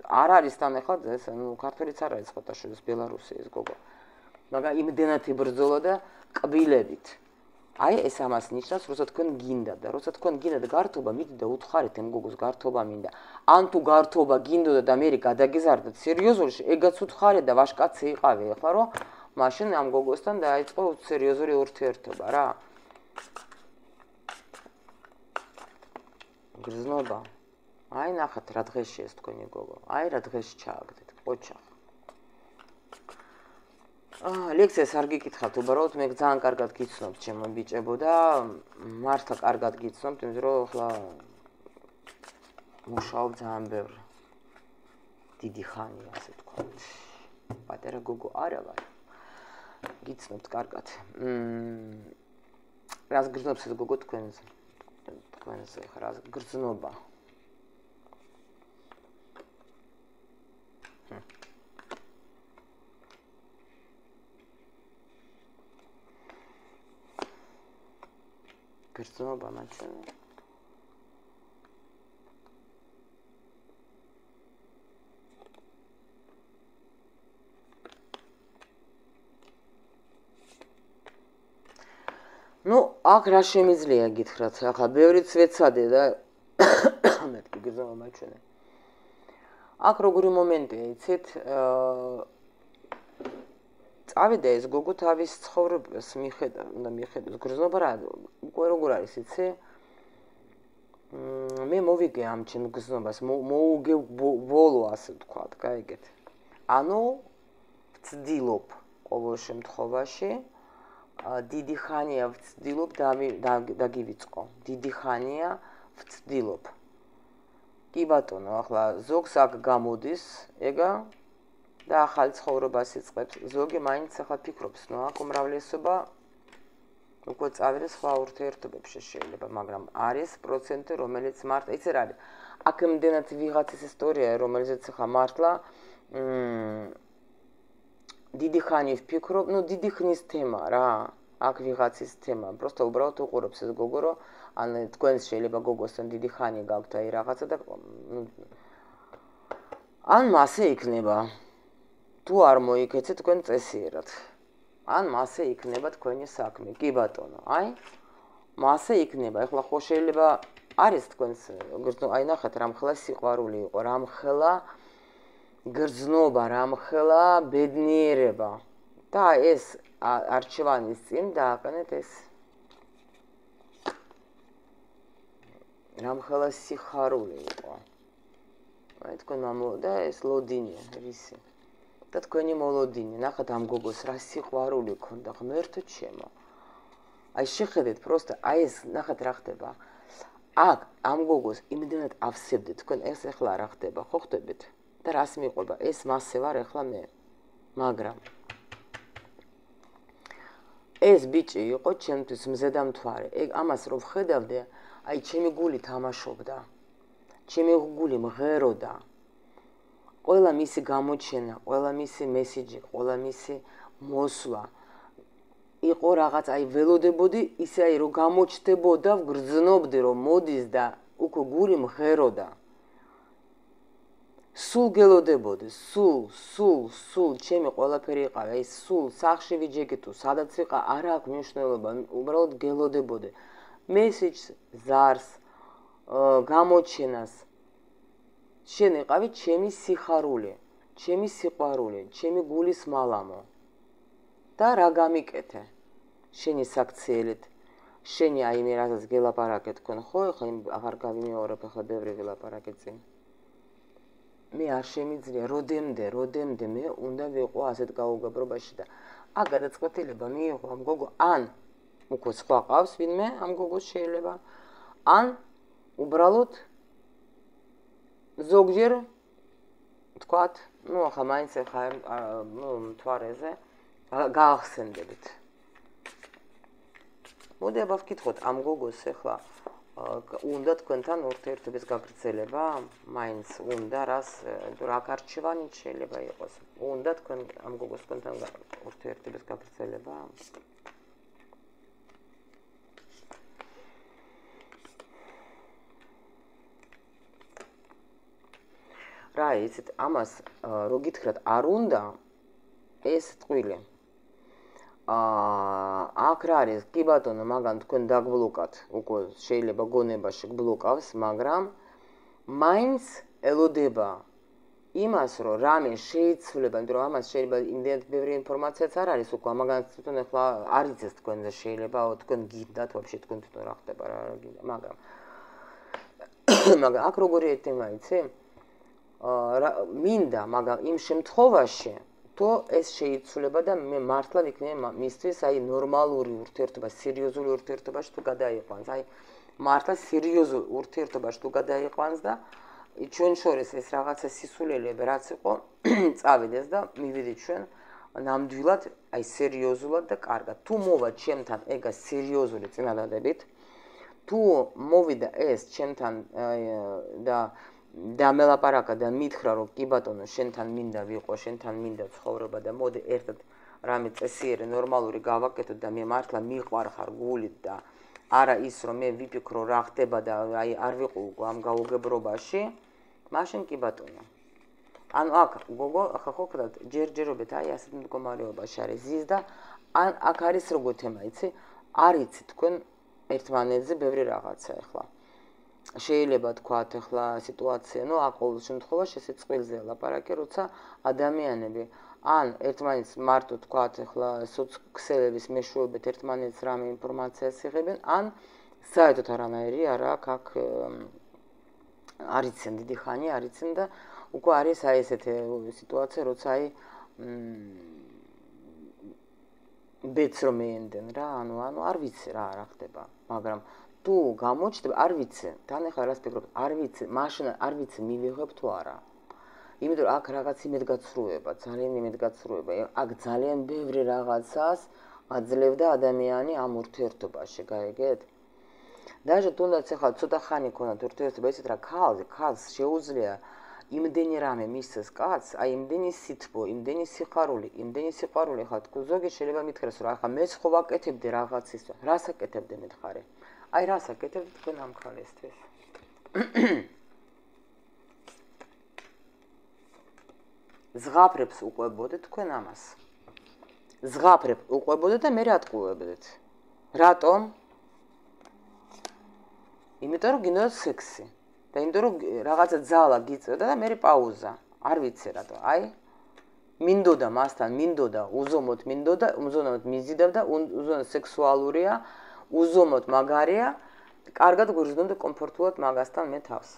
არ არის თან ახლა ეს ну ქართველიც არ არის ხოთაშვილის ბელარუსი ეს გოგო. Მაგრამ იმდენად იბრძოლა და კბილებით. Აი ეს ამას ნიშნავს, როცა თქვენ გინდა და როცა თქვენ გინდა გართობა, მიდით და უთხარით ამ გოგოს გართობა მინდა. Ან თუ გართობა გინდოდა და მე გადაგიზარდეთ სერიოზულში, ეგაც უთხარეთ და ვაშკაცი იყავი ახლა რომ მაშინ ამ გოგოსთან დაიწყო სერიოზული ურთიერთობა რა. Грызноба. Ай нахат радгеши ეს თქვენი გოგო. Ай радгеш ჩააგდეთ, ყოჩა. Լեքսես արգի կիթխատ ու բարոց մեկ ձանք արգատ գիցնոմ, չեմ մբիջ է բոդա, մարդակ արգատ գիցնոմ, տեմ զրող լա մուշավ ձան բեր դիդիխանի ասետ կոտ, պատերը գոգու արյավար, գիցնոմ տկ արգատ, ռազ գրզնոբ սետ գոգու տկվենզ ռազ գրզնոբա, Գրծնոբա մաչում է։ Ну, ակ հրաշեմիզլի է գիտխրաց, ախա, բևրից վեցադ է, դա մետքի գրծնոբա մաչում է։ Ակ ռոգուրի մոմենտ է, իցիտ Ավի դեզ գոգուտ ավիս ծխորըբ սմիխետ, գրզնոբար գորոգուր արիս իցի մե մովիկ է ամչին գրզնոբաս, մոուգ է բոլու ասիտ կուատ, կայգետ անու վծդիլոպ ովոշիմ տխովաշի դիդիխանիա վծդիլոպ դագիվիցկո, դիդիխանիա վծդիլոպ կիբատոն, ախլա զոգսակ գամոդիս եգա դա ախալից խողրոբասից խեպս, զոգի մայնից ախա պիկրոպս, նոհակ ումրավլեսուբա ուկոց ավերս խաղորդը երդուբեպ շեշելիբա, մագրամ արես պրոցենտը ռոմելից մարդ, այցեր արի, ակմ դենատ վիղացիս իստորիա է ռոմելից ախա մարդլա, դիդիխանիվ պիկրոպ, նու դիդիխնիս թեմա րա, ակ վիղացիս թեմա, պրոստ ուբրավտ ուղորոպսիզ գոգորո, ան տկոյնս շելիբա գոգոսն դիդիխանի գաղթա իրաղացը դա, ան մասը իքնեբա դու արմոյիք էցի տկոյն ծեսի իրատ, ան մասը իքնեբա տկոյնի սակմի, կիբատոնը, այն մասը իքնեբա, այխլա խոշելիբա արիս տկոյնց գրծնու այնախատ ռամխլա սիղարուլի իղո, ռամխլա գրծնոբա, ռամխլա բեդնիրեբա, դա ես արջվանիս ծին, դա ականետ ես ռամխլա սիղարուլի իղո, այդկոյն ամոդա ես լոդինի, ռիսի Տտկոյնի մոլոդինի, նախատ համ գոգոս, ռասի խվարուլի կոնդաղ, մերդը չեմա, այս շիխետ, պրոստը, այս նախատ ռաղտեբա, ակ, համ գոգոս, իմի դենատ ավսեպ դետ, կոն ես էխլա ռաղտեբա, խողտեբ էտ, դա ռասմի գոլբա, ես մասևար էխլա մե, մագրամ, ես բիչը իղո չեմ տուս, մզեդամ թվարը, եկ ամաս ռով խեդավ դե, այ չեմի գուլի թամաշով դա, չեմի գուլի մղերո դա, Օյլա միսի գամոչենը, օյլա միսի մեսիջիկ, օյլա միսի մոսլա, իղո ռաղաց այ վելոդեբոդի, իսի այ իրո գամոչտեբոդավ գրծնոբդիրո մոդիս դա, ուկո գուրիմ հերոդա, սուլ գելոդեբոդի, սուլ, չեմի օյլա պերիղավ, այ սուլ, սախշի վիջեգիտու, սադացվիղա առակ մյունշնելոբան, ուբրավոդ գելոդեբոդի, մեսիջ զարս, գամոչենաս, Չեն էղավի չեմի սիխարուլի, չեմի սիպարուլի, չեմի գուլիս մալամո, դա ռագամիկ էտ է, շենի սակցել էտ, շենի այմ իրազած գելապարակ էտ կոն խոյխ, իմ աղարգավի մի օրը պեխը բևրի գելապարակ էծին, մի արշեմից լի, ռոդեմ դե, մի ունդա վեղու ասետ գաղուգա բրոբաշի դա, ագադաց կտել էբա, մի իղու, ամ գոգու ան, ուկոց խաղ ավս վին մե, ամ գոգու շել էբա, ան ուբրալոտ Զոգջեր, տկոատ, նու ախա մայնց է խայմ թվարեզ է, գաղս են դեբիտ. Մոդ եբավ կիտխոտ, ամգոգոս էխլա, ունդա տկոնտան որդեր տուպես գագրծել եբա, մայնց ունդա ռաս դուրակարչիվան ինչ էլ եբա եբոս, ունդա տկոնտան ամգոգոս կոնտան որդեր տուպես գագրծել եբա, Րա եսիտ ամաս ռոգիտ խրատ արունդա ես տղույլի, ակրար ես կիբատոնը մագան տկոն դակ բլոկատ, ուկո շեյլեբա գոնեբաշիկ բլոկավս մագրամ, մայնց էլոդեբա, իմաս ռո ռամ է շեյցվլեբան, դրո ամաս շեյլեբա ինդետ բևրի ինպորմացիա ծար արիս, ուկո ամագան տկոն էխլա արից ես տկոն ձե շեյլեբա, տկոն գիտդատ, ոպշի տկոն տկոն ռաղտեբար, մագ Minda, maga, im šem tchovaše, то es şeyi söylebada martla vikne mistri say normal urtertuba seriozul urtertuba şu kadar yapan say martla seriozul urtertuba şu kadar yapan da çün şores esragatsa sisulele beratsi ko tsavides da mividi çün nam duylat ay seriozula da karga tu mova çemtan ega seriozul itnada da bit tu movida es çemtan da და მელაპარაკა და მითხრა რომ კი ბატონო შენთან მინდა ვიყო შენთან მინდა ცხოვრება და მოდი ერთად რამე წესიერი ნორმალური გავაკეთოთ და მე მართლა მიყვარხარ გულით და არა ის რომ მე ვიფიქრო რა ხდება და აი არ ვიყო ამ გაუგებრობაში მაშინ კი ბატონო ანუ აქ გოგო ახლა ხოდა ჯერჯერობით აი ასეთ მდგომარეობაში არის ის და ან აქ არის როგორ თემა იცი არ იცი თქვენ ერთმანეთზე ბევრი რაღაცა ახლა შეიძლება თქვა ახლა სიტუაცია, ну, ყოველ შემთხვევაში სიწყვილზე ლაპარაკი, როცა ადამიანები ან ერთმანეთს მარტო თქვა ახლა სოციალების მეშვეობით ერთმანეთს რამე ინფორმაციას იღებენ, ან საერთოდ არანაირი არა აქ არ იციან დიდი ხანი, არ იციან და უკვე არის აი ესეთი სიტუაცია, როცა აი ბეც რომ ენდენ რა, ანუ არ ვიცი რა რა ხდება, მაგრამ თუ გამოჩნდა არ ვიცი, თან ახლა რას ფიქრობ, არ ვიცი, მაშინ არ ვიცი მივიღებ თუ არა. იმიტომ რომ აქ რაღაც იმედგაცრუება, ძალიან იმედგაცრუება. აქ ძალიან ბევრი რაღაცას აძლევდა ადამიანი ამ ურთიერთობაში, გაიგეთ? Даже თუნდაც ახლა ცოტა ხანი ქონათ ურთიერთობა, ისეთ რა ქალს შეუძლია იმდენი რამე მისცეს კაც, აი იმდენი სითბო, იმდენი სიხარული, ხა თქო ზოგი შეიძლება მითხრას რა ხა მეც ხო ვაკეთებდი რაღაცის, რას აკეთებდი მითხარი? Ay rasa getirdik ben amkal estes. Zğapreps uqvebodet kven amas. Zğaprep uqvebodet da me ra atquvebedet. Ratom? Imitom rom ginoda seksi. Da imitom rom ragatsa dzala gitsoda da meri pauza. Ar vitsi ratom. Ay mindoda mastan mindoda uzomot mindoda uzonot mizidavda uzon seksualuria უზომოდ მაგარია, კარგად გვირზდუნდა კომფორტულად მაგასთან მე თავს.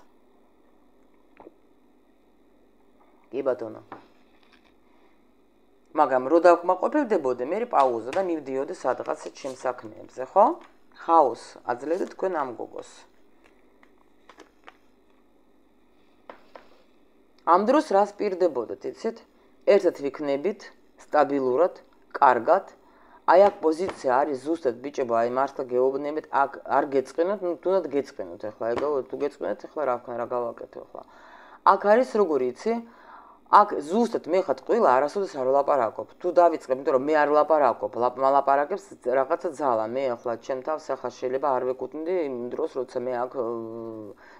კი ბატონო. მაგრამ რო დავაკმაყოფილდებოდე, მე პაუზა და მივდიოდე სადღაც ჩემ საქმეებზე, ხო? ხაოსი აძლევდა თქვენ ამ გოგოს. ამ დროს რას პირდებოდეთ, იცით? ერთად ვიქნებით, სტაბილურად, კარგად აი აქ პოზიცია არის ზუსტად ბიჭებო, აი მართლა გეუბნებით, აქ არ გეწყინოთ, ну თუნდაც გეწყინოთ ახლა, ეგო თუ გეწყინოთ ახლა რა გავაკეთო ახლა. აქ არის როგორ იცი? აქ ზუსტად მე ხა ყველა არასოდეს არ ვლაპარაკობ. თუ დავიწყებ, იმიტომ რომ მე არ ვლაპარაკობ, ლაპარაკებს რაღაცა ძალა, მე ახლა ჩემ თავს ახლა შეიძლება არ ვეკუთვნი იმ დროს, როცა მე აქ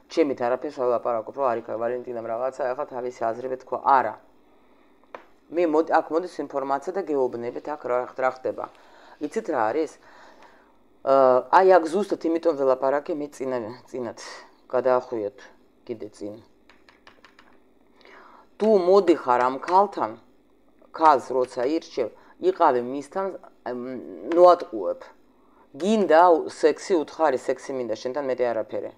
ჩემით არაფერს არ ვლაპარაკობ, რა არის ვალენტინამ რაღაცა ახლა თავისი აზრები თქვა, არა. მე აქ მოდის ინფორმაცია და გეუბნებით აქ რა ხდება. Იცით რა არის? აი აქ ზუსტად იმიტომ ველაპარაკე მე წინათ გადაახვიოთ კიდე წინ. თუ მოდიხარ ამ ქალთან, ქალს როცა ირჩევ, იყავი მისთან ნოატყუებ. გინდა სექსი უთხარი, სექსი მინდა შენთან მეტი არაფერი.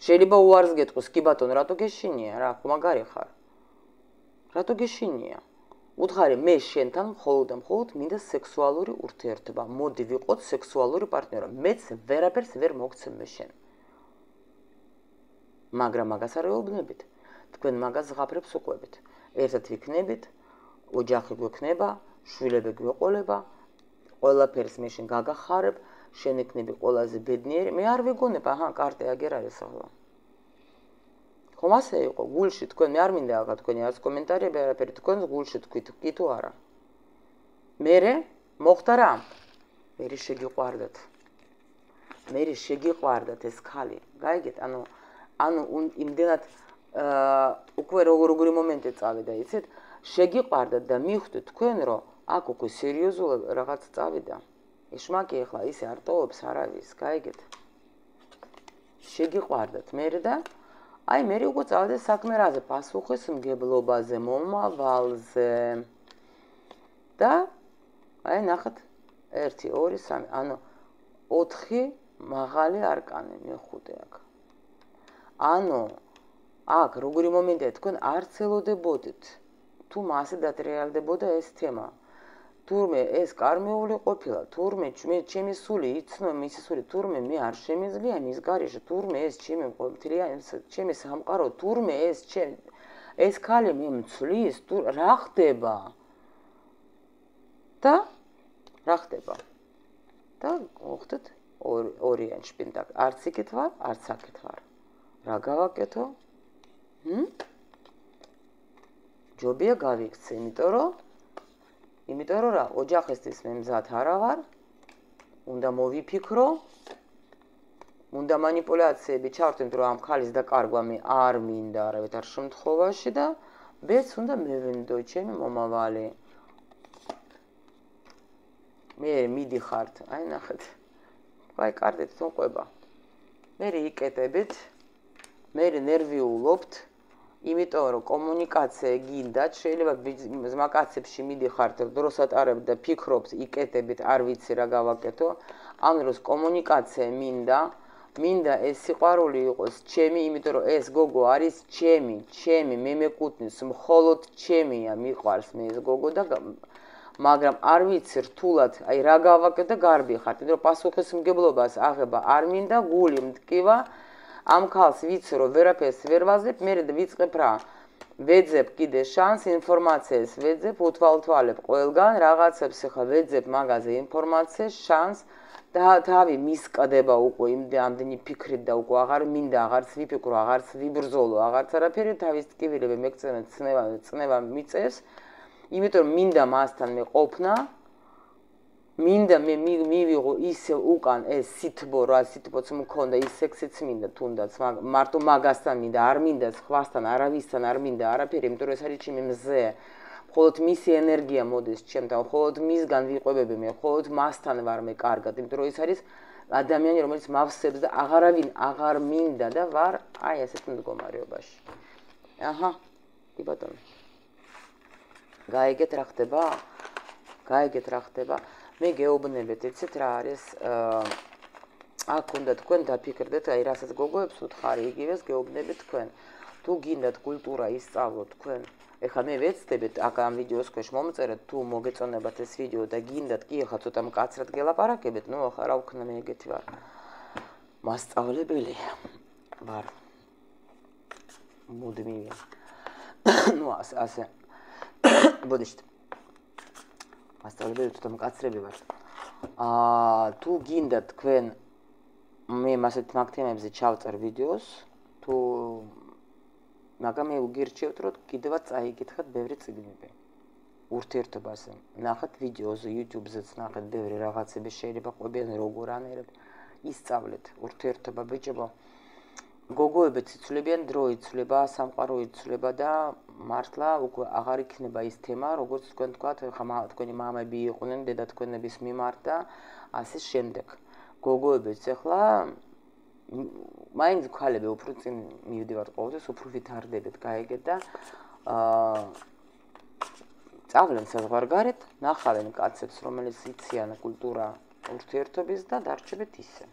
შეიძლება უარს გეტყვის, კი ბატონო, რატო გეშინია რა, მაგარი ხარ. რატო გეშინია? უთხარი მე შენთან მხოლოდ მინდა სექსუალური ურთიერთობა. მოდი ვიყოთ სექსუალური პარტნიორი. მეც ვერაფერს ვერ მოგცემ მე შენ. მაგრამ მაგას არ ვეუბნებით. თქვენ მაგას ზღაპრებს უყვებით. ერთად ვიქნებით, ოჯახი გვექნება, შვილები გვეყოლება, ყველაფერს მე შენ გაგახარებ, შენ იქნები ყველაზე ბედნიერი. მე არ ვიგონებ, აჰა, კარტი აგერ არის ახლა. ხომ ასე იყო, გულში თქვენ, მე არ მინდა აღარ თქვენი არც კომენტარები, არაფერი თქვენს გულში თქვით, კი თუ არა. მერე მოხდა რა? მერე შეგიყვარდათ. მერე შეგიყვარდათ ეს ქალი. გაიგეთ, ანუ იმდენად უკვე როგორი მომენტი წავიდა, იცით? შეგიყვარდათ და მიხვდით თქვენ, რომ აქ უკვე სერიოზულ რაღაც წავიდა. ეშმაკი ახლა ისე არ ტოვებს არავის, გაიგეთ. შეგიყვარდათ მერე და აი მე უკვე წავიდე საქმე რაზე, პასუხის მგებლობაზე, მომავალზე. და აი ნახეთ 1 2 3 ანუ 4 მაღალი არკანი მეხუთე აქ. ანუ აქ როგორი მომენტია თქვენ არ ცელოდებოდით. tu mase de material de bodă este tema. Turme es carmeule copila, turme ce mi suli, itno mi se suli, turme mi arșe mi zlia, mi zgarișe, turme es ce mi copilea, ce mi se hamcaro, turme es ce es cale mi mțulis, tur rahteba. Da? Rahteba. Da, oxtet orient spintak, artsikit var, artsakit var. Ragavak eto? Hm? Jobia gavik semitoro. Იმიტომ որ օջախեստիս մեմ զատ հարավար, ունդա մովի փիքրո, ունդա մանիպուլյացիեբի չարտեն դրո ամքալիս դա կարգվամի արմին դարը, վետար շմտ խովաշի դա, բեց ունդա մևին դոչեմի մոմավալի, մեր միդի խարդ, այն ախետ, բայ կարդ էտ տոն կոյբա, մերի հիկետ էբիտ, մերի ներվի ու լոպտ, Იმიტომ որ կոմունիկացիա գինդած შეიძლება զմակացեփշի մի դիխարտը դրոսատ արեբ դա փիքրոպս իկետեբիտ արվիցի ռագավակետո անրոս կոմունիկացիա մինդա էս սիყვարული იყოს չեմի იმიტომ որ էս գոգո არის չեմի մեմեկուտնիս მხოლოდ չեմիա միყვարս մեզ գոգո դա მაგრამ արվիցի რთულად აი ռագավակետო გარბი ხარ იმიტომ որ პასუხის მგებლობას აღება არ მინდა გული მткиვა Amkals vicero verapes vervazep mered vicqe pra vedzep kide shans informatsies vedzep utvaltvalep qoelgan ragatsebs kha vedzep magaze informatsies shans da tavi miskadeba uqo imde amdeni pikrit da uqo agar minda agars vipikro agars vibrzolo agars araperi tavis tkivelebe mektsena tsneva mitses imitor minda mastan me qopna Minda mi-vigo isse ucan e sitbo conda i sexet minda tundat marto magastan minda arminda squastan aravistan arminda araperim tore saricimim ze xolot misi energia modes chemta xolot misgan viqobebe me xolot mastan var me kargat im tore is aris ადამიანი რომელიც mavsebs da agaravin agar minda da var ay eset mdgomariobashe aha ti baton gaeget raxteba Մեկ է ոբնել է տեցիտ րա արես ակունդատ կոն դա պիկրդետ այր ասաց գոգոյպ սուտ խարի եգիվես գե ոբնել է տկոն դու գինդատ կուլտուրա իս ծավոտ կոն էխա մե վեց տեպետ ական վիդիոս կոչ մոմծ էրը դու մոգեցոն է բատես վիդիո դա գինդատ կի էխա ծոտամ կացրատ գելապարակ է բետ նու ախար ավքնամ է գետի վար մաս ծավլ է բելի վար մուդմի նու ասե բոդիշտ Աստալվել դուտամ կացրեբի վար. Դու գինդատ կվեն մե մասետ մակտեմ եմ զի չավծար վիդիոս, դու մակամ եվ գիր չևտրոտ գիդված այգիտ խատ բևրի ծգնիպ է, ուրդեր տպասը, նախատ վիդիոզը յություբ զից նախատ բևրի ռաղացեբի շերիպա խոբեն ռոգորան երետ, իս ծավլետ, ուրդեր տպա բջպա, գոգոյբը ծիցուլեբեն դրոյ ծուլեբա, սամպարոյ ծուլեբա դա Մարտլա ու աղարի քնեբա իս թեմա როგორც կոնկրետ համատկոնի մամեբի ունեն դեդատկոննեբիս մի մարտա ասի շեմդեկ գոգոյբը ծեխլա მაინც ხალები უფრო წინ მივდივართ ყოველთვის უფრო ვითარდებეთ გაიგეთ და წავლენ საზღვარგარეთ ნახავენ კაცებს რომელიც იციან კულტურა ურთიერთობის და დარჩებით ისე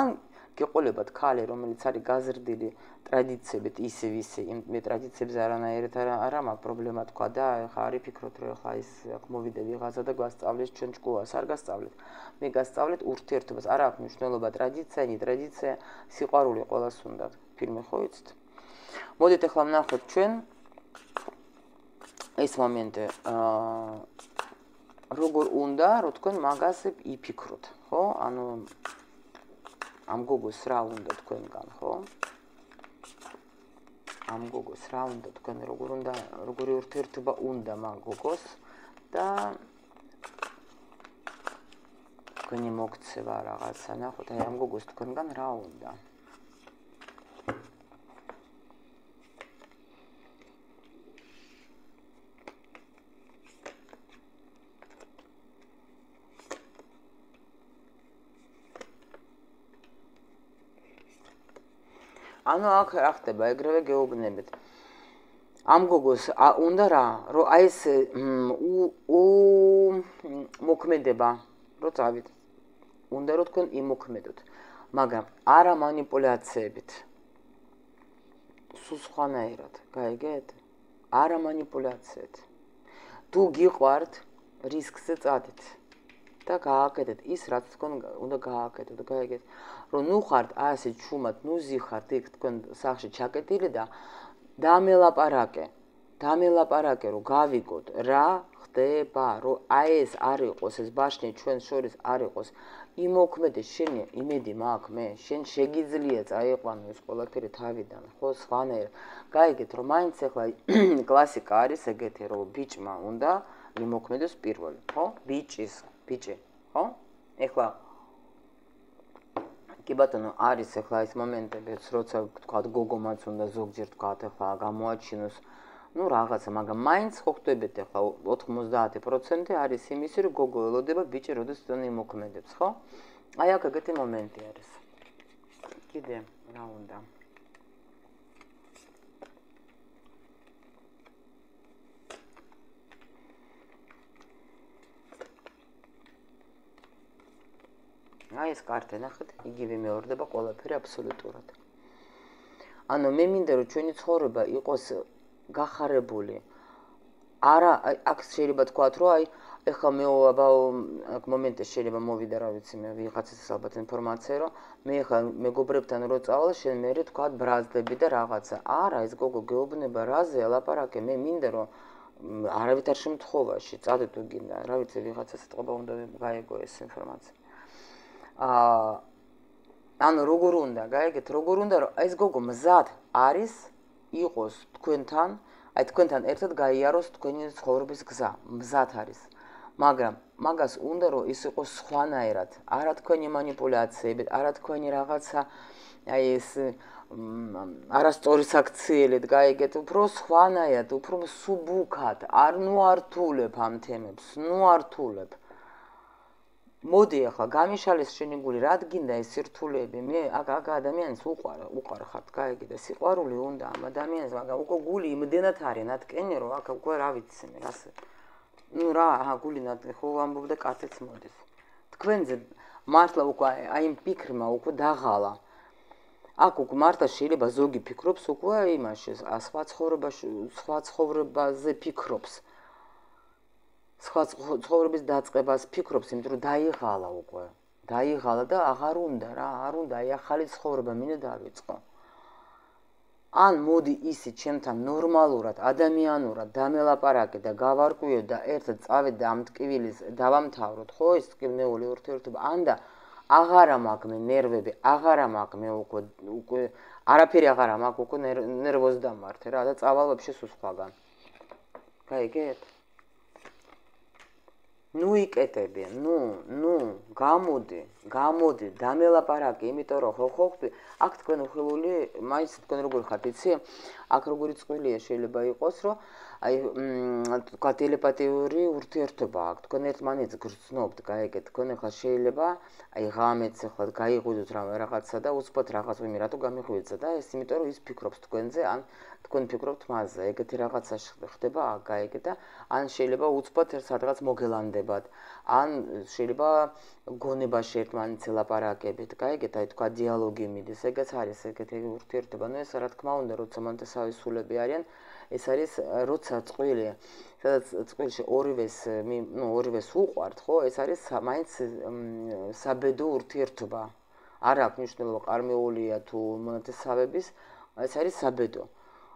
ან გეყოლებათ ხალე რომელიც არის გაზრდილი ტრადიციებით ისევ ისე მე ტრადიციებს არანაირად არ ამა პრობლემა თქვა და ხა არი ფიქრობ რომ ხა ის მოვიდე ვიღაცა და გასწავლეს ჩვენ ჭკუას არ გასწავლეთ მე გასწავლეთ ურთიერთობას არ აქვს მნიშვნელობა ტრადიცია სიყვარული ყოველას უნდა ფილმი ხო იცით მოდით ახლა ვნახოთ ჩვენ ეს მომენტი როგორ უნდა რო თქვენ მაგასებ იფიქროთ ხო ანუ Am gogos raundat cu engam, ho? Am gogos raundat cu engam, rogurunda, roguri urtirtuba unda ma gogos, da, că ne mogt se va ragața, ne-a hota, am gogos cu engam raunda. Anu ak rahteba, egreve geobnebet. Am gogos, a undara, ro ais u mokmedeba, ro tavit. Undarot kon i mokmedot. Magam ara manipulatsiebit. Susxanairad, gaeget. არა манипуляциет. Ту გიყვართ რისკზე წადით და გააკეთეთ ის რაც თქვენ უნდა გააკეთოთ, გაიგეთ, რომ ნუ ხართ ასე ჩუმად, ნუ ზიხართ იქ თქვენ სახში ჩაკეტილი და დამელაპარაკე, რომ გავიგოთ რა ხდება, რომ აი ეს არ იყოს, ეს ბაშნი ჩვენ შორის არ იყოს. Იმოქმედე შენი, იმედი მაქვს მე, შენ შეგიძლია წაიყვანო ეს ყველაფერი თავიდან, ხო, სხვანაირად. Გაიგეთ, რომ მაინც ახლა კლასიკა არის ეგეთი, რომ ბიჭმა უნდა იმოქმედოს პირველი, ხო? ბიჭი, ხო? Ეხლა კი ბატონო, არის ეხლა ეს მომენტებიც, როცა თქვა გოგომაც უნდა ზოგჯერ თქვა, ეხლა გამოაჩინოს ну რაღაცა, მაგრამ მაინც ხო ხტებეთ ახლა 90% არის იმის, რომ გოგო ელოდება ბიჭი, როდესაც იმოქმედებს, ხო? აი აქ ეგეთი მომენტი არის. Კიდე რა უნდა? აი ეს კარტა ნახეთ, იგივე მეორდება ყველაფერი აბსოლუტურად. ანუ მე მინდა რომ ჩვენი ცხოვრება იყოს გახარებული. Არა, აქ შეიძლება თქვათ, რომ აი, ეხლა მე აქ მომენტში შეიძლება მოვიდა, რა ვიცი, მე ვიღაცას ალბათ ინფორმაცია, რომ მე ეხლა მეგობრებთან რო წავალ, შენ მე თქვათ ბრაზდები და რაღაცა. Არა, ეს გოგო გეუბნება, რაზე ელაპარაკე, მე მინდა რომ არავითარ შემთხვევაში წადეთ უგინდა, რა ვიცი, ვიღაცას ეთყობა უნდა გაეგო ეს ინფორმაცია. ანუ როგორ უნდა, გაიგეთ, როგორ უნდა, რომ ეს გოგო მზად არის იყოს თქვენთან, აი თქვენთან ერთად გაიაროს თქვენი ცხოვრების გზა, მზად არის. მაგრამ მაგას უნდა რომ ის იყოს სხვანაირად, არა თქვენი манипуляциები, არა თქვენი რაღაცა აი ეს არასწორი საქციელით, გაიგეთ, უფრო სხვანაირად, უფრო მსუბუქად, ნუ ართულებ ამ თემებს, ნუ ართულებ. მოდი ახლა გამიშალეს შენი გული, რა გინდა ეს სირთულეები, მე აქ ადამიანს უყარხართ, გაიგეთ, სიყვარული უნდა ამ ადამიანს, მაგრამ უკვე გული იმდენად არის ნატკენი, რომ აქ უკვე რა ვიცი მე, ასე. Ну რა, გული ხო ამბობ და კაცეც მოდის. თქვენზე მართლა უკვე აი იმ ფიქრმა უკვე დაღალა. აქ უკვე მართლა შეიძლება ზოგი ფიქრობს უკვე იმაში, სხვა ცხოვრებაზე ფიქრობს. სხვა ცხოვრების დაწყებას ფიქრობს, იმიტომ რომ დაიღალა უკვე. Დაიღალა და აღარ უნდა რა, არ უნდა ახალი ცხოვრება მინდა დავიწყო. ან მოდი ისი ჩემთან ნორმალურად, ადამიანურად დამელაპარაკე და გავარკვიო და ერთად წავიდეთ ამ ტკივილის დავამთავროთ, ხო, ეს ტკივნეული ურთიერთობა, ან და აღარ მაქვს მე ნერვები, აღარ მაქვს მე უკვე არაფერი აღარ მაქვს უკვე ნერვოზ დამართე რა და წავალ ვაფშე სულ სხვაგან. Გაიგეთ? Ну იკეთები, ну, გამოდი, დამელაპარაკე, იმიტომ რომ ხოხტი, აქ თქვენ უხილული, მაინც თქვენ როგორ ხართ, იცი? აქ როგორი წყვილია შეიძლება იყოს, რომ აი, თქვა ტელეპათიური ურთიერთობა აქ, თქვენ ერთმანეთს გრძნობთ, გაიგეთ, თქვენ ახლა შეიძლება აი ღამეც ახლა გაიღვიძოთ რაღაცა და უცბად რაღაც ვიმე რატო გამიღვიძა და ეს იმიტომ რომ ის ფიქრობს თქვენზე, ან თქვენ ფიქრობთ მასზე, ეგეთი რაღაცა ხდება, გაიგეთ და ან შეიძლება უცბად სადღაც მოგელანდებათ, ან შეიძლება გონებაში ერთმანეთს ელაპარაკებით, გაიგეთ, აი თქვა დიალოგი მიდის, ეგეც არის ეგეთი ურთიერთობა, ну ეს რა თქმა უნდა, როცა მონტესავისულები არიან, ეს არის როცა წყვილი, სადაც წყვილში ორივეს უყვართ, ხო, ეს არის მაინც საბედო ურთიერთობა. არ აქვს მნიშვნელობა ყარმეულია თუ მონტესავების, ეს არის საბედო.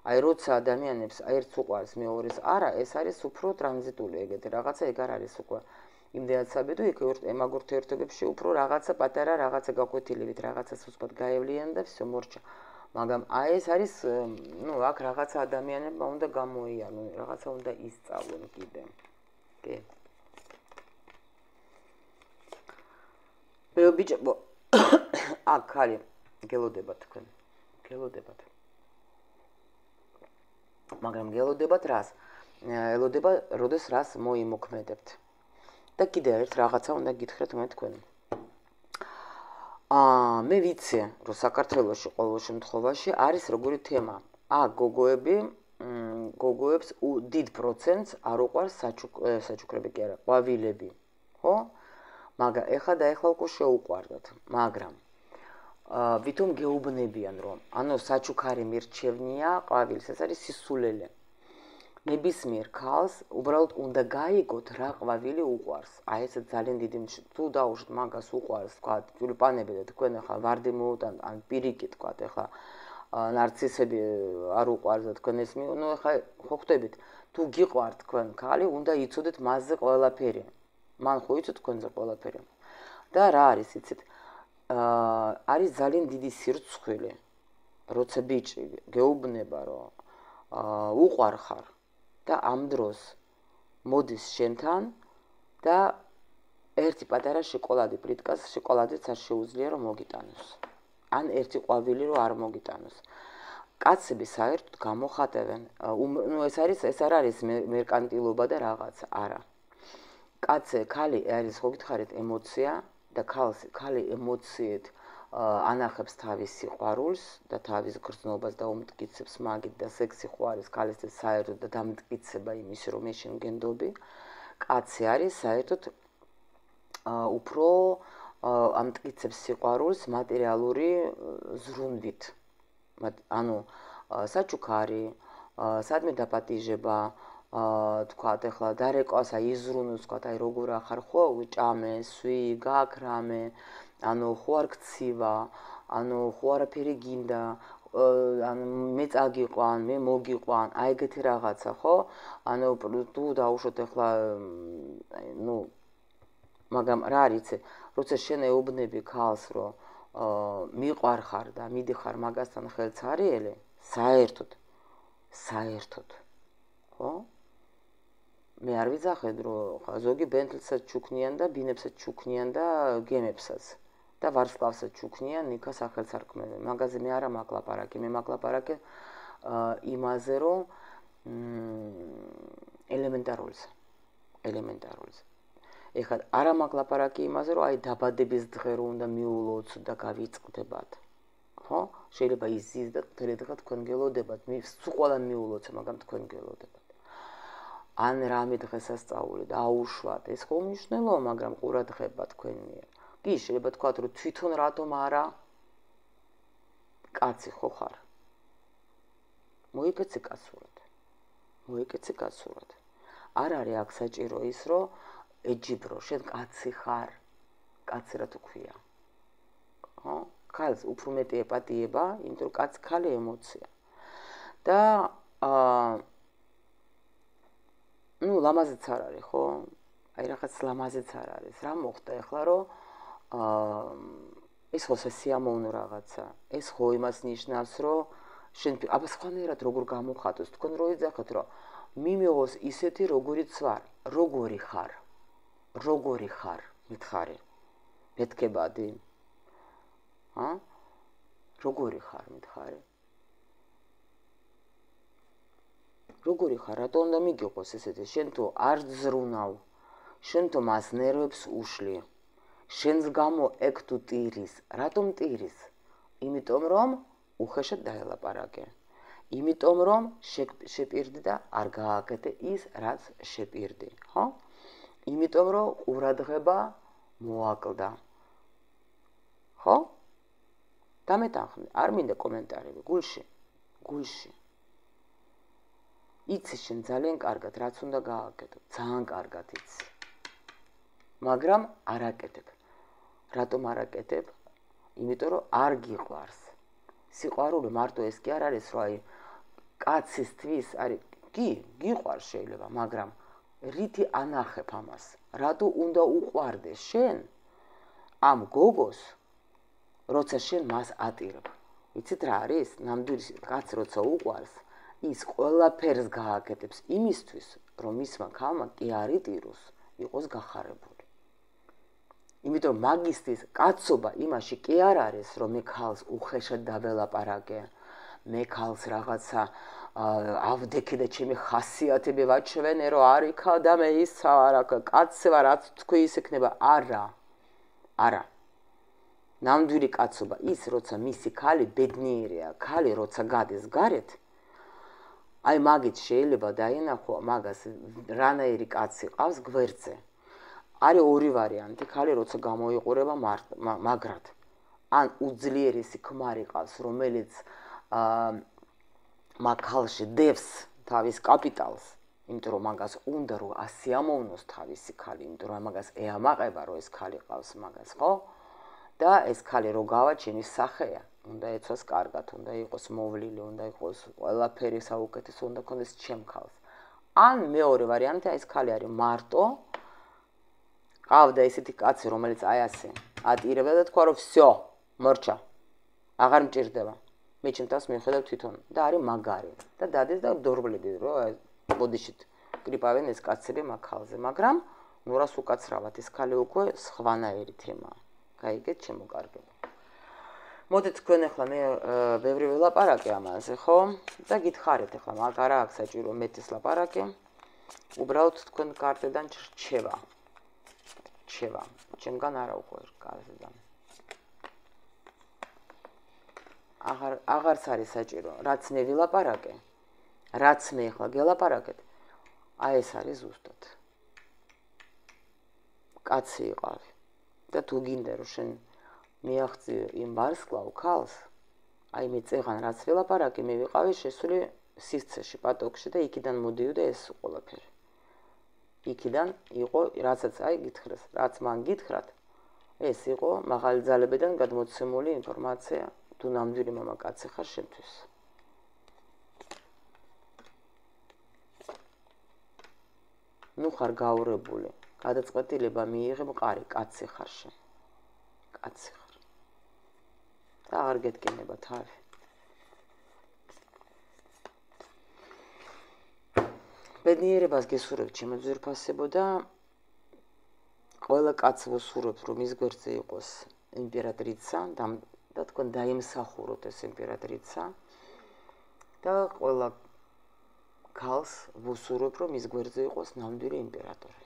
აი როცა ადამიანებს ერთს უყვარს მეორეს არა, ეს არის უფრო ტრანზიტული ეგეთი რაღაცა, ეგ არ არის უკვე იმდენად საბედო, მაგ ურთიერთობებში უფრო რაღაცა პატარა რაღაცა გაკვეთილებით რაღაცას უცბად გაევლიან და всё მორჩა. მაგრამ აი ეს არის, ну, აქ რაღაცა ადამიანებმა უნდა გამოიარონ, რაღაცა უნდა ისწავლონ კიდე. კი. მე ბიჭო, აქ ხალი გელოდებათ თქვენ. გელოდებათ. მაგრამ გელოდებათ რას? ელოდება, როდეს რას მოიმოქმედებთ. და კიდევ ერთ რაღაცა უნდა გითხრათ მე თქვენ. მე ვიცი, რომ საქართველოში ყოველ შემთხვევაში არის როგორი თემა. გოგოებს დიდ პროცენტს არ უყვარს საჩუქრები კი არა, ყვავილები, ხო? მაგრამ ეხლა და ეხლა უკვე შეუყვარდათ, მაგრამ ვითომ გეუბნებიან რომ, ანუ საჩუქარი მირჩევნია ყვავილს, ეს არის სისულელე. ნებისმიერ ქალს უბრალოდ უნდა გაიგოთ რა ყვავილი უყვარს. Აი ეს ძალიან დიდი თუ დაუშვით მაგას უყვარს, თქვა, ტյուლიპანები და თქვენ ახლა ვარდი მოუტან ან პირიქით თქვა, ახლა ნარცისები არ უყვარს და თქვენ ესმი, ну ახლა ხო ხვდებით, თუ გიყვართ თქვენ ქალი, უნდა იცოდეთ მასზე ყველაფერი. მან ხო იცით თქვენზე ყველაფერი. და რა არის იცით? არის ძალიან დიდი სირცხვილი. Როცა ბიჭი გეუბნება რომ უყვარ ხარ და ამ დროს მოდის შენთან და ერთი პატარა შოკოლადი პრიტკას შოკოლადიც არ შეუძლია რომ მოგიტანოს ან ერთი ყვავილი რომ არ მოგიტანოს კაცები საერთოდ გამოხატებენ ну ეს არ არის მერკანტილობა და რაღაც არა კალი არის ხო გითხარით ემოცია და ქალი ემოციით ანახებს თავის სიყვარულს და თავის გრძნობას და უმტკიცებს მაგით და სექსი ხო არის ქალისთვის საერთოდ და დამტკიცება იმის რომ ეშენ გენდობი კაცი არის საერთოდ უფრო ამტკიცებს სიყვარულს მატერიალური ზრუნვით ანუ საჩუქარი სადმე დაპატიჟება თქვათ ახლა დარეკვას აი იზრუნოს თქვათ აი როგორ ახარ ხო ჭამე სვი გაქრამე ანუ ხო არ გცივა, ანუ ხო არაფერი გინდა, ანუ მე წაგიყვან, მე მოგიყვან, აი ეგეთი რაღაცა, ხო? ანუ თუ დაუშვოთ ახლა ну მაგრამ რა არის, როცა შენ ეუბნები ქალს, რომ მიყვარხარ და მიდიხარ მაგასთან ხელცარიელი, საერთოდ. ხო? მე არ ვიძახებ, რომ ზოგი ბენტლსაც ჩუქნიან და ბინებსაც ჩუქნიან და გემებსაც. და ვარსლავსა ჩუქნიან ნიქას ახალცარქმევენ. Მაგაზე მე არა მაკლაპარაკი, მე მაკლაპარაკი იმაზე რომ ელემენტარულს. ეხლა არა მაკლაპარაკი იმაზე რომ აი დაბადების დღე რო უნდა მიულოცოთ და გავიწყდებათ. ხო? შეიძლება იზის და დღეთა თქვენ გელოდებათ, მე სულყალან მიულოცე, მაგრამ თქვენ გელოდებათ. ან რამე დღესასწაული და აუშვათ, ეს ხო მნიშვნელოვანია, მაგრამ ყურადღება თქვენ მიერ. კი შეიძლება თქვათ რომ თვითონ რატომ არა კაცი ხო ხარ მოიკეცი კაცურად არ არის აქ საჭირო ის რომ ეჯიბრო შენ კაცი ხარ კაცი რა თქვია ხო კაც უფრო მეტი ეპატიება იმიტომ რომ კაც ხალი ემოცია და ну ლამაზიც არ არის ხო აი რაღაც ლამაზიც არ არის რა მოხდა ეხლა რომ ეს ხო სასიამოვნო რაღაცა. ეს ხო იმას ნიშნავს, რომ შენ აბა სხვანაირად როგორ გამოხატოს, თქვენ რო იძახეთ, რომ მიმიღოს ისეთი, როგორიც ვარ, როგორი ხარ, მითხარი. მეთქებადი. როგორი ხარ, რატო უნდა მიგიყოს ესეთი? შენ თუ არ ძრუნავ, შენ თუ მას ნერვებს უშლი. შენს გამო ეგ თუ ტირის, რატომ ტირის? იმიტომ რომ უხეშად დაელაპარაკე. იმიტომ რომ შეპირდი და არ გააკეთე ის, რაც შეპირდი, ხო? იმიტომ რომ ყურადღება მოაკლდა. ხო? დამეთანხმდით, არ მინდა კომენტარები, გულში. იცი შენ ძალიან კარგად, რაც უნდა გააკეთო, ძალიან კარგად იცი. მაგრამ არ აკეთებ. Ratom araketeb? Იმიტომ რომ არ გიყვარს. სიყვარული მარტო ეს კი არ არის, რომ აი კაცისთვის არის. კი, გიყვარს შეიძლება, მაგრამ რითი ანახებ ამას? Რატო უნდა უყვარდეს შენ ამ გოგოს, როცა შენ მას ატირებ? Იცით რა არის? ნამდვილი კაც როცა უყვარს, ის ყველაფერს გააკეთებს იმისთვის, რომ მისმა ქალმა კი არ იტიროს, იყოს გახარებული. იმიტომ მაგისტრის კაცობა იმაში კი არ არის რომ მე ქალს უხეშად დაველაპარაკე მე ქალს რაღაცა ავდექი და ჩემი ხასიათები ვაჩვენე რომ არიქა და მე ის არა კაცი ვარ რაც თქვი ის იქნება არა ნამდვილი კაცობა ის როცა მისი ქალი ბედნიერია ქალი როცა გადის გარეთ აი მაგით შეიძლება დაინახო მაგას რანაირი კაცი ყავს გვერდზე არის ორი ვარიანტი, ხალი როცა გამოიყურება მაგრად. ან უძლიერესი ქმარი ყავს, რომელიც მაგალში დევს თავის კაპიტალს, იმიტომ რომ მაგას უნდა რომ ასიამოვნოს თავისი ქალი, იმიტომ რომ მაგას ეამაყება რომ ეს ქალი ყავს მაგას, ხო? და ეს ქალი რო გავაჩინოს სახეა, უნდა ეცოს კარგად, უნდა იყოს მოვლილი, უნდა იყოს ყველაფერი საუკეთესო, უნდა ქონდეს ჩემ ქალს. Ან მეორე ვარიანტი ეს ქალი არის მარტო, ყავდა ესეთი კაცი, რომელიც აი ასე ატირებდა და თქვა რომ всё, მორჩა. Აღარ მჭირდება. მიჩნდას მიხედავ თვითონ და არის მაგარი. და დადეს და დორბლები რომ ბოდიშით გრიპავენ ეს კაცები მაგალზე, მაგრამ ნურას უკაცრავად ეს ქალი უკვე სხვანაირი თემაა. Გაიგეთ ჩემო კარგები. Მოდით თქვენ ახლა მე ბევრი ველაპარაკი ამაზე, ხო? და გითხარით ახლა მაგ არა აქვს საჭირო მეტის ლაპარაკი. უბრალოდ თქვენ კარტედან ჩერჩევა. Чева, чемган ара укоир кардан. Агар сари сачиро, рац не вила параке, рац не хла гела паракет, а ес ари зустат. Каци игав. Да ту гиндерушен миахци им барсклау калс, а ими цеган рац вила параке ми вигавиш есули сисцеши патокши да икидан модиу да ес олапери. Იქიდან იყო რასაც აი გითხრეს, რაც მან გითხრათ, ეს იყო მაღალი ძალებიდან გადმოცემული ინფორმაცია, თუ ნამდვილი მამაკაცი ხარ შენთვის. ნუ ხარ გაურებული, გადაწყვეტილება მიიღე მყარი კაცი ხარ შენ. კაცი ხარ. და აღარ გეტკინება თავი. ბედნიერებას გესურებ ჩემო ძვირფასებო და ყველა კაცს ვუსურებ რომ მის გვერდზე იყოს იმპერატრიცა და თქვენ დაიმსახუროთ ეს იმპერატრიცა და ყველა ქალს ვუსურებ რომ მის გვერდზე იყოს ნამდვილი იმპერატორი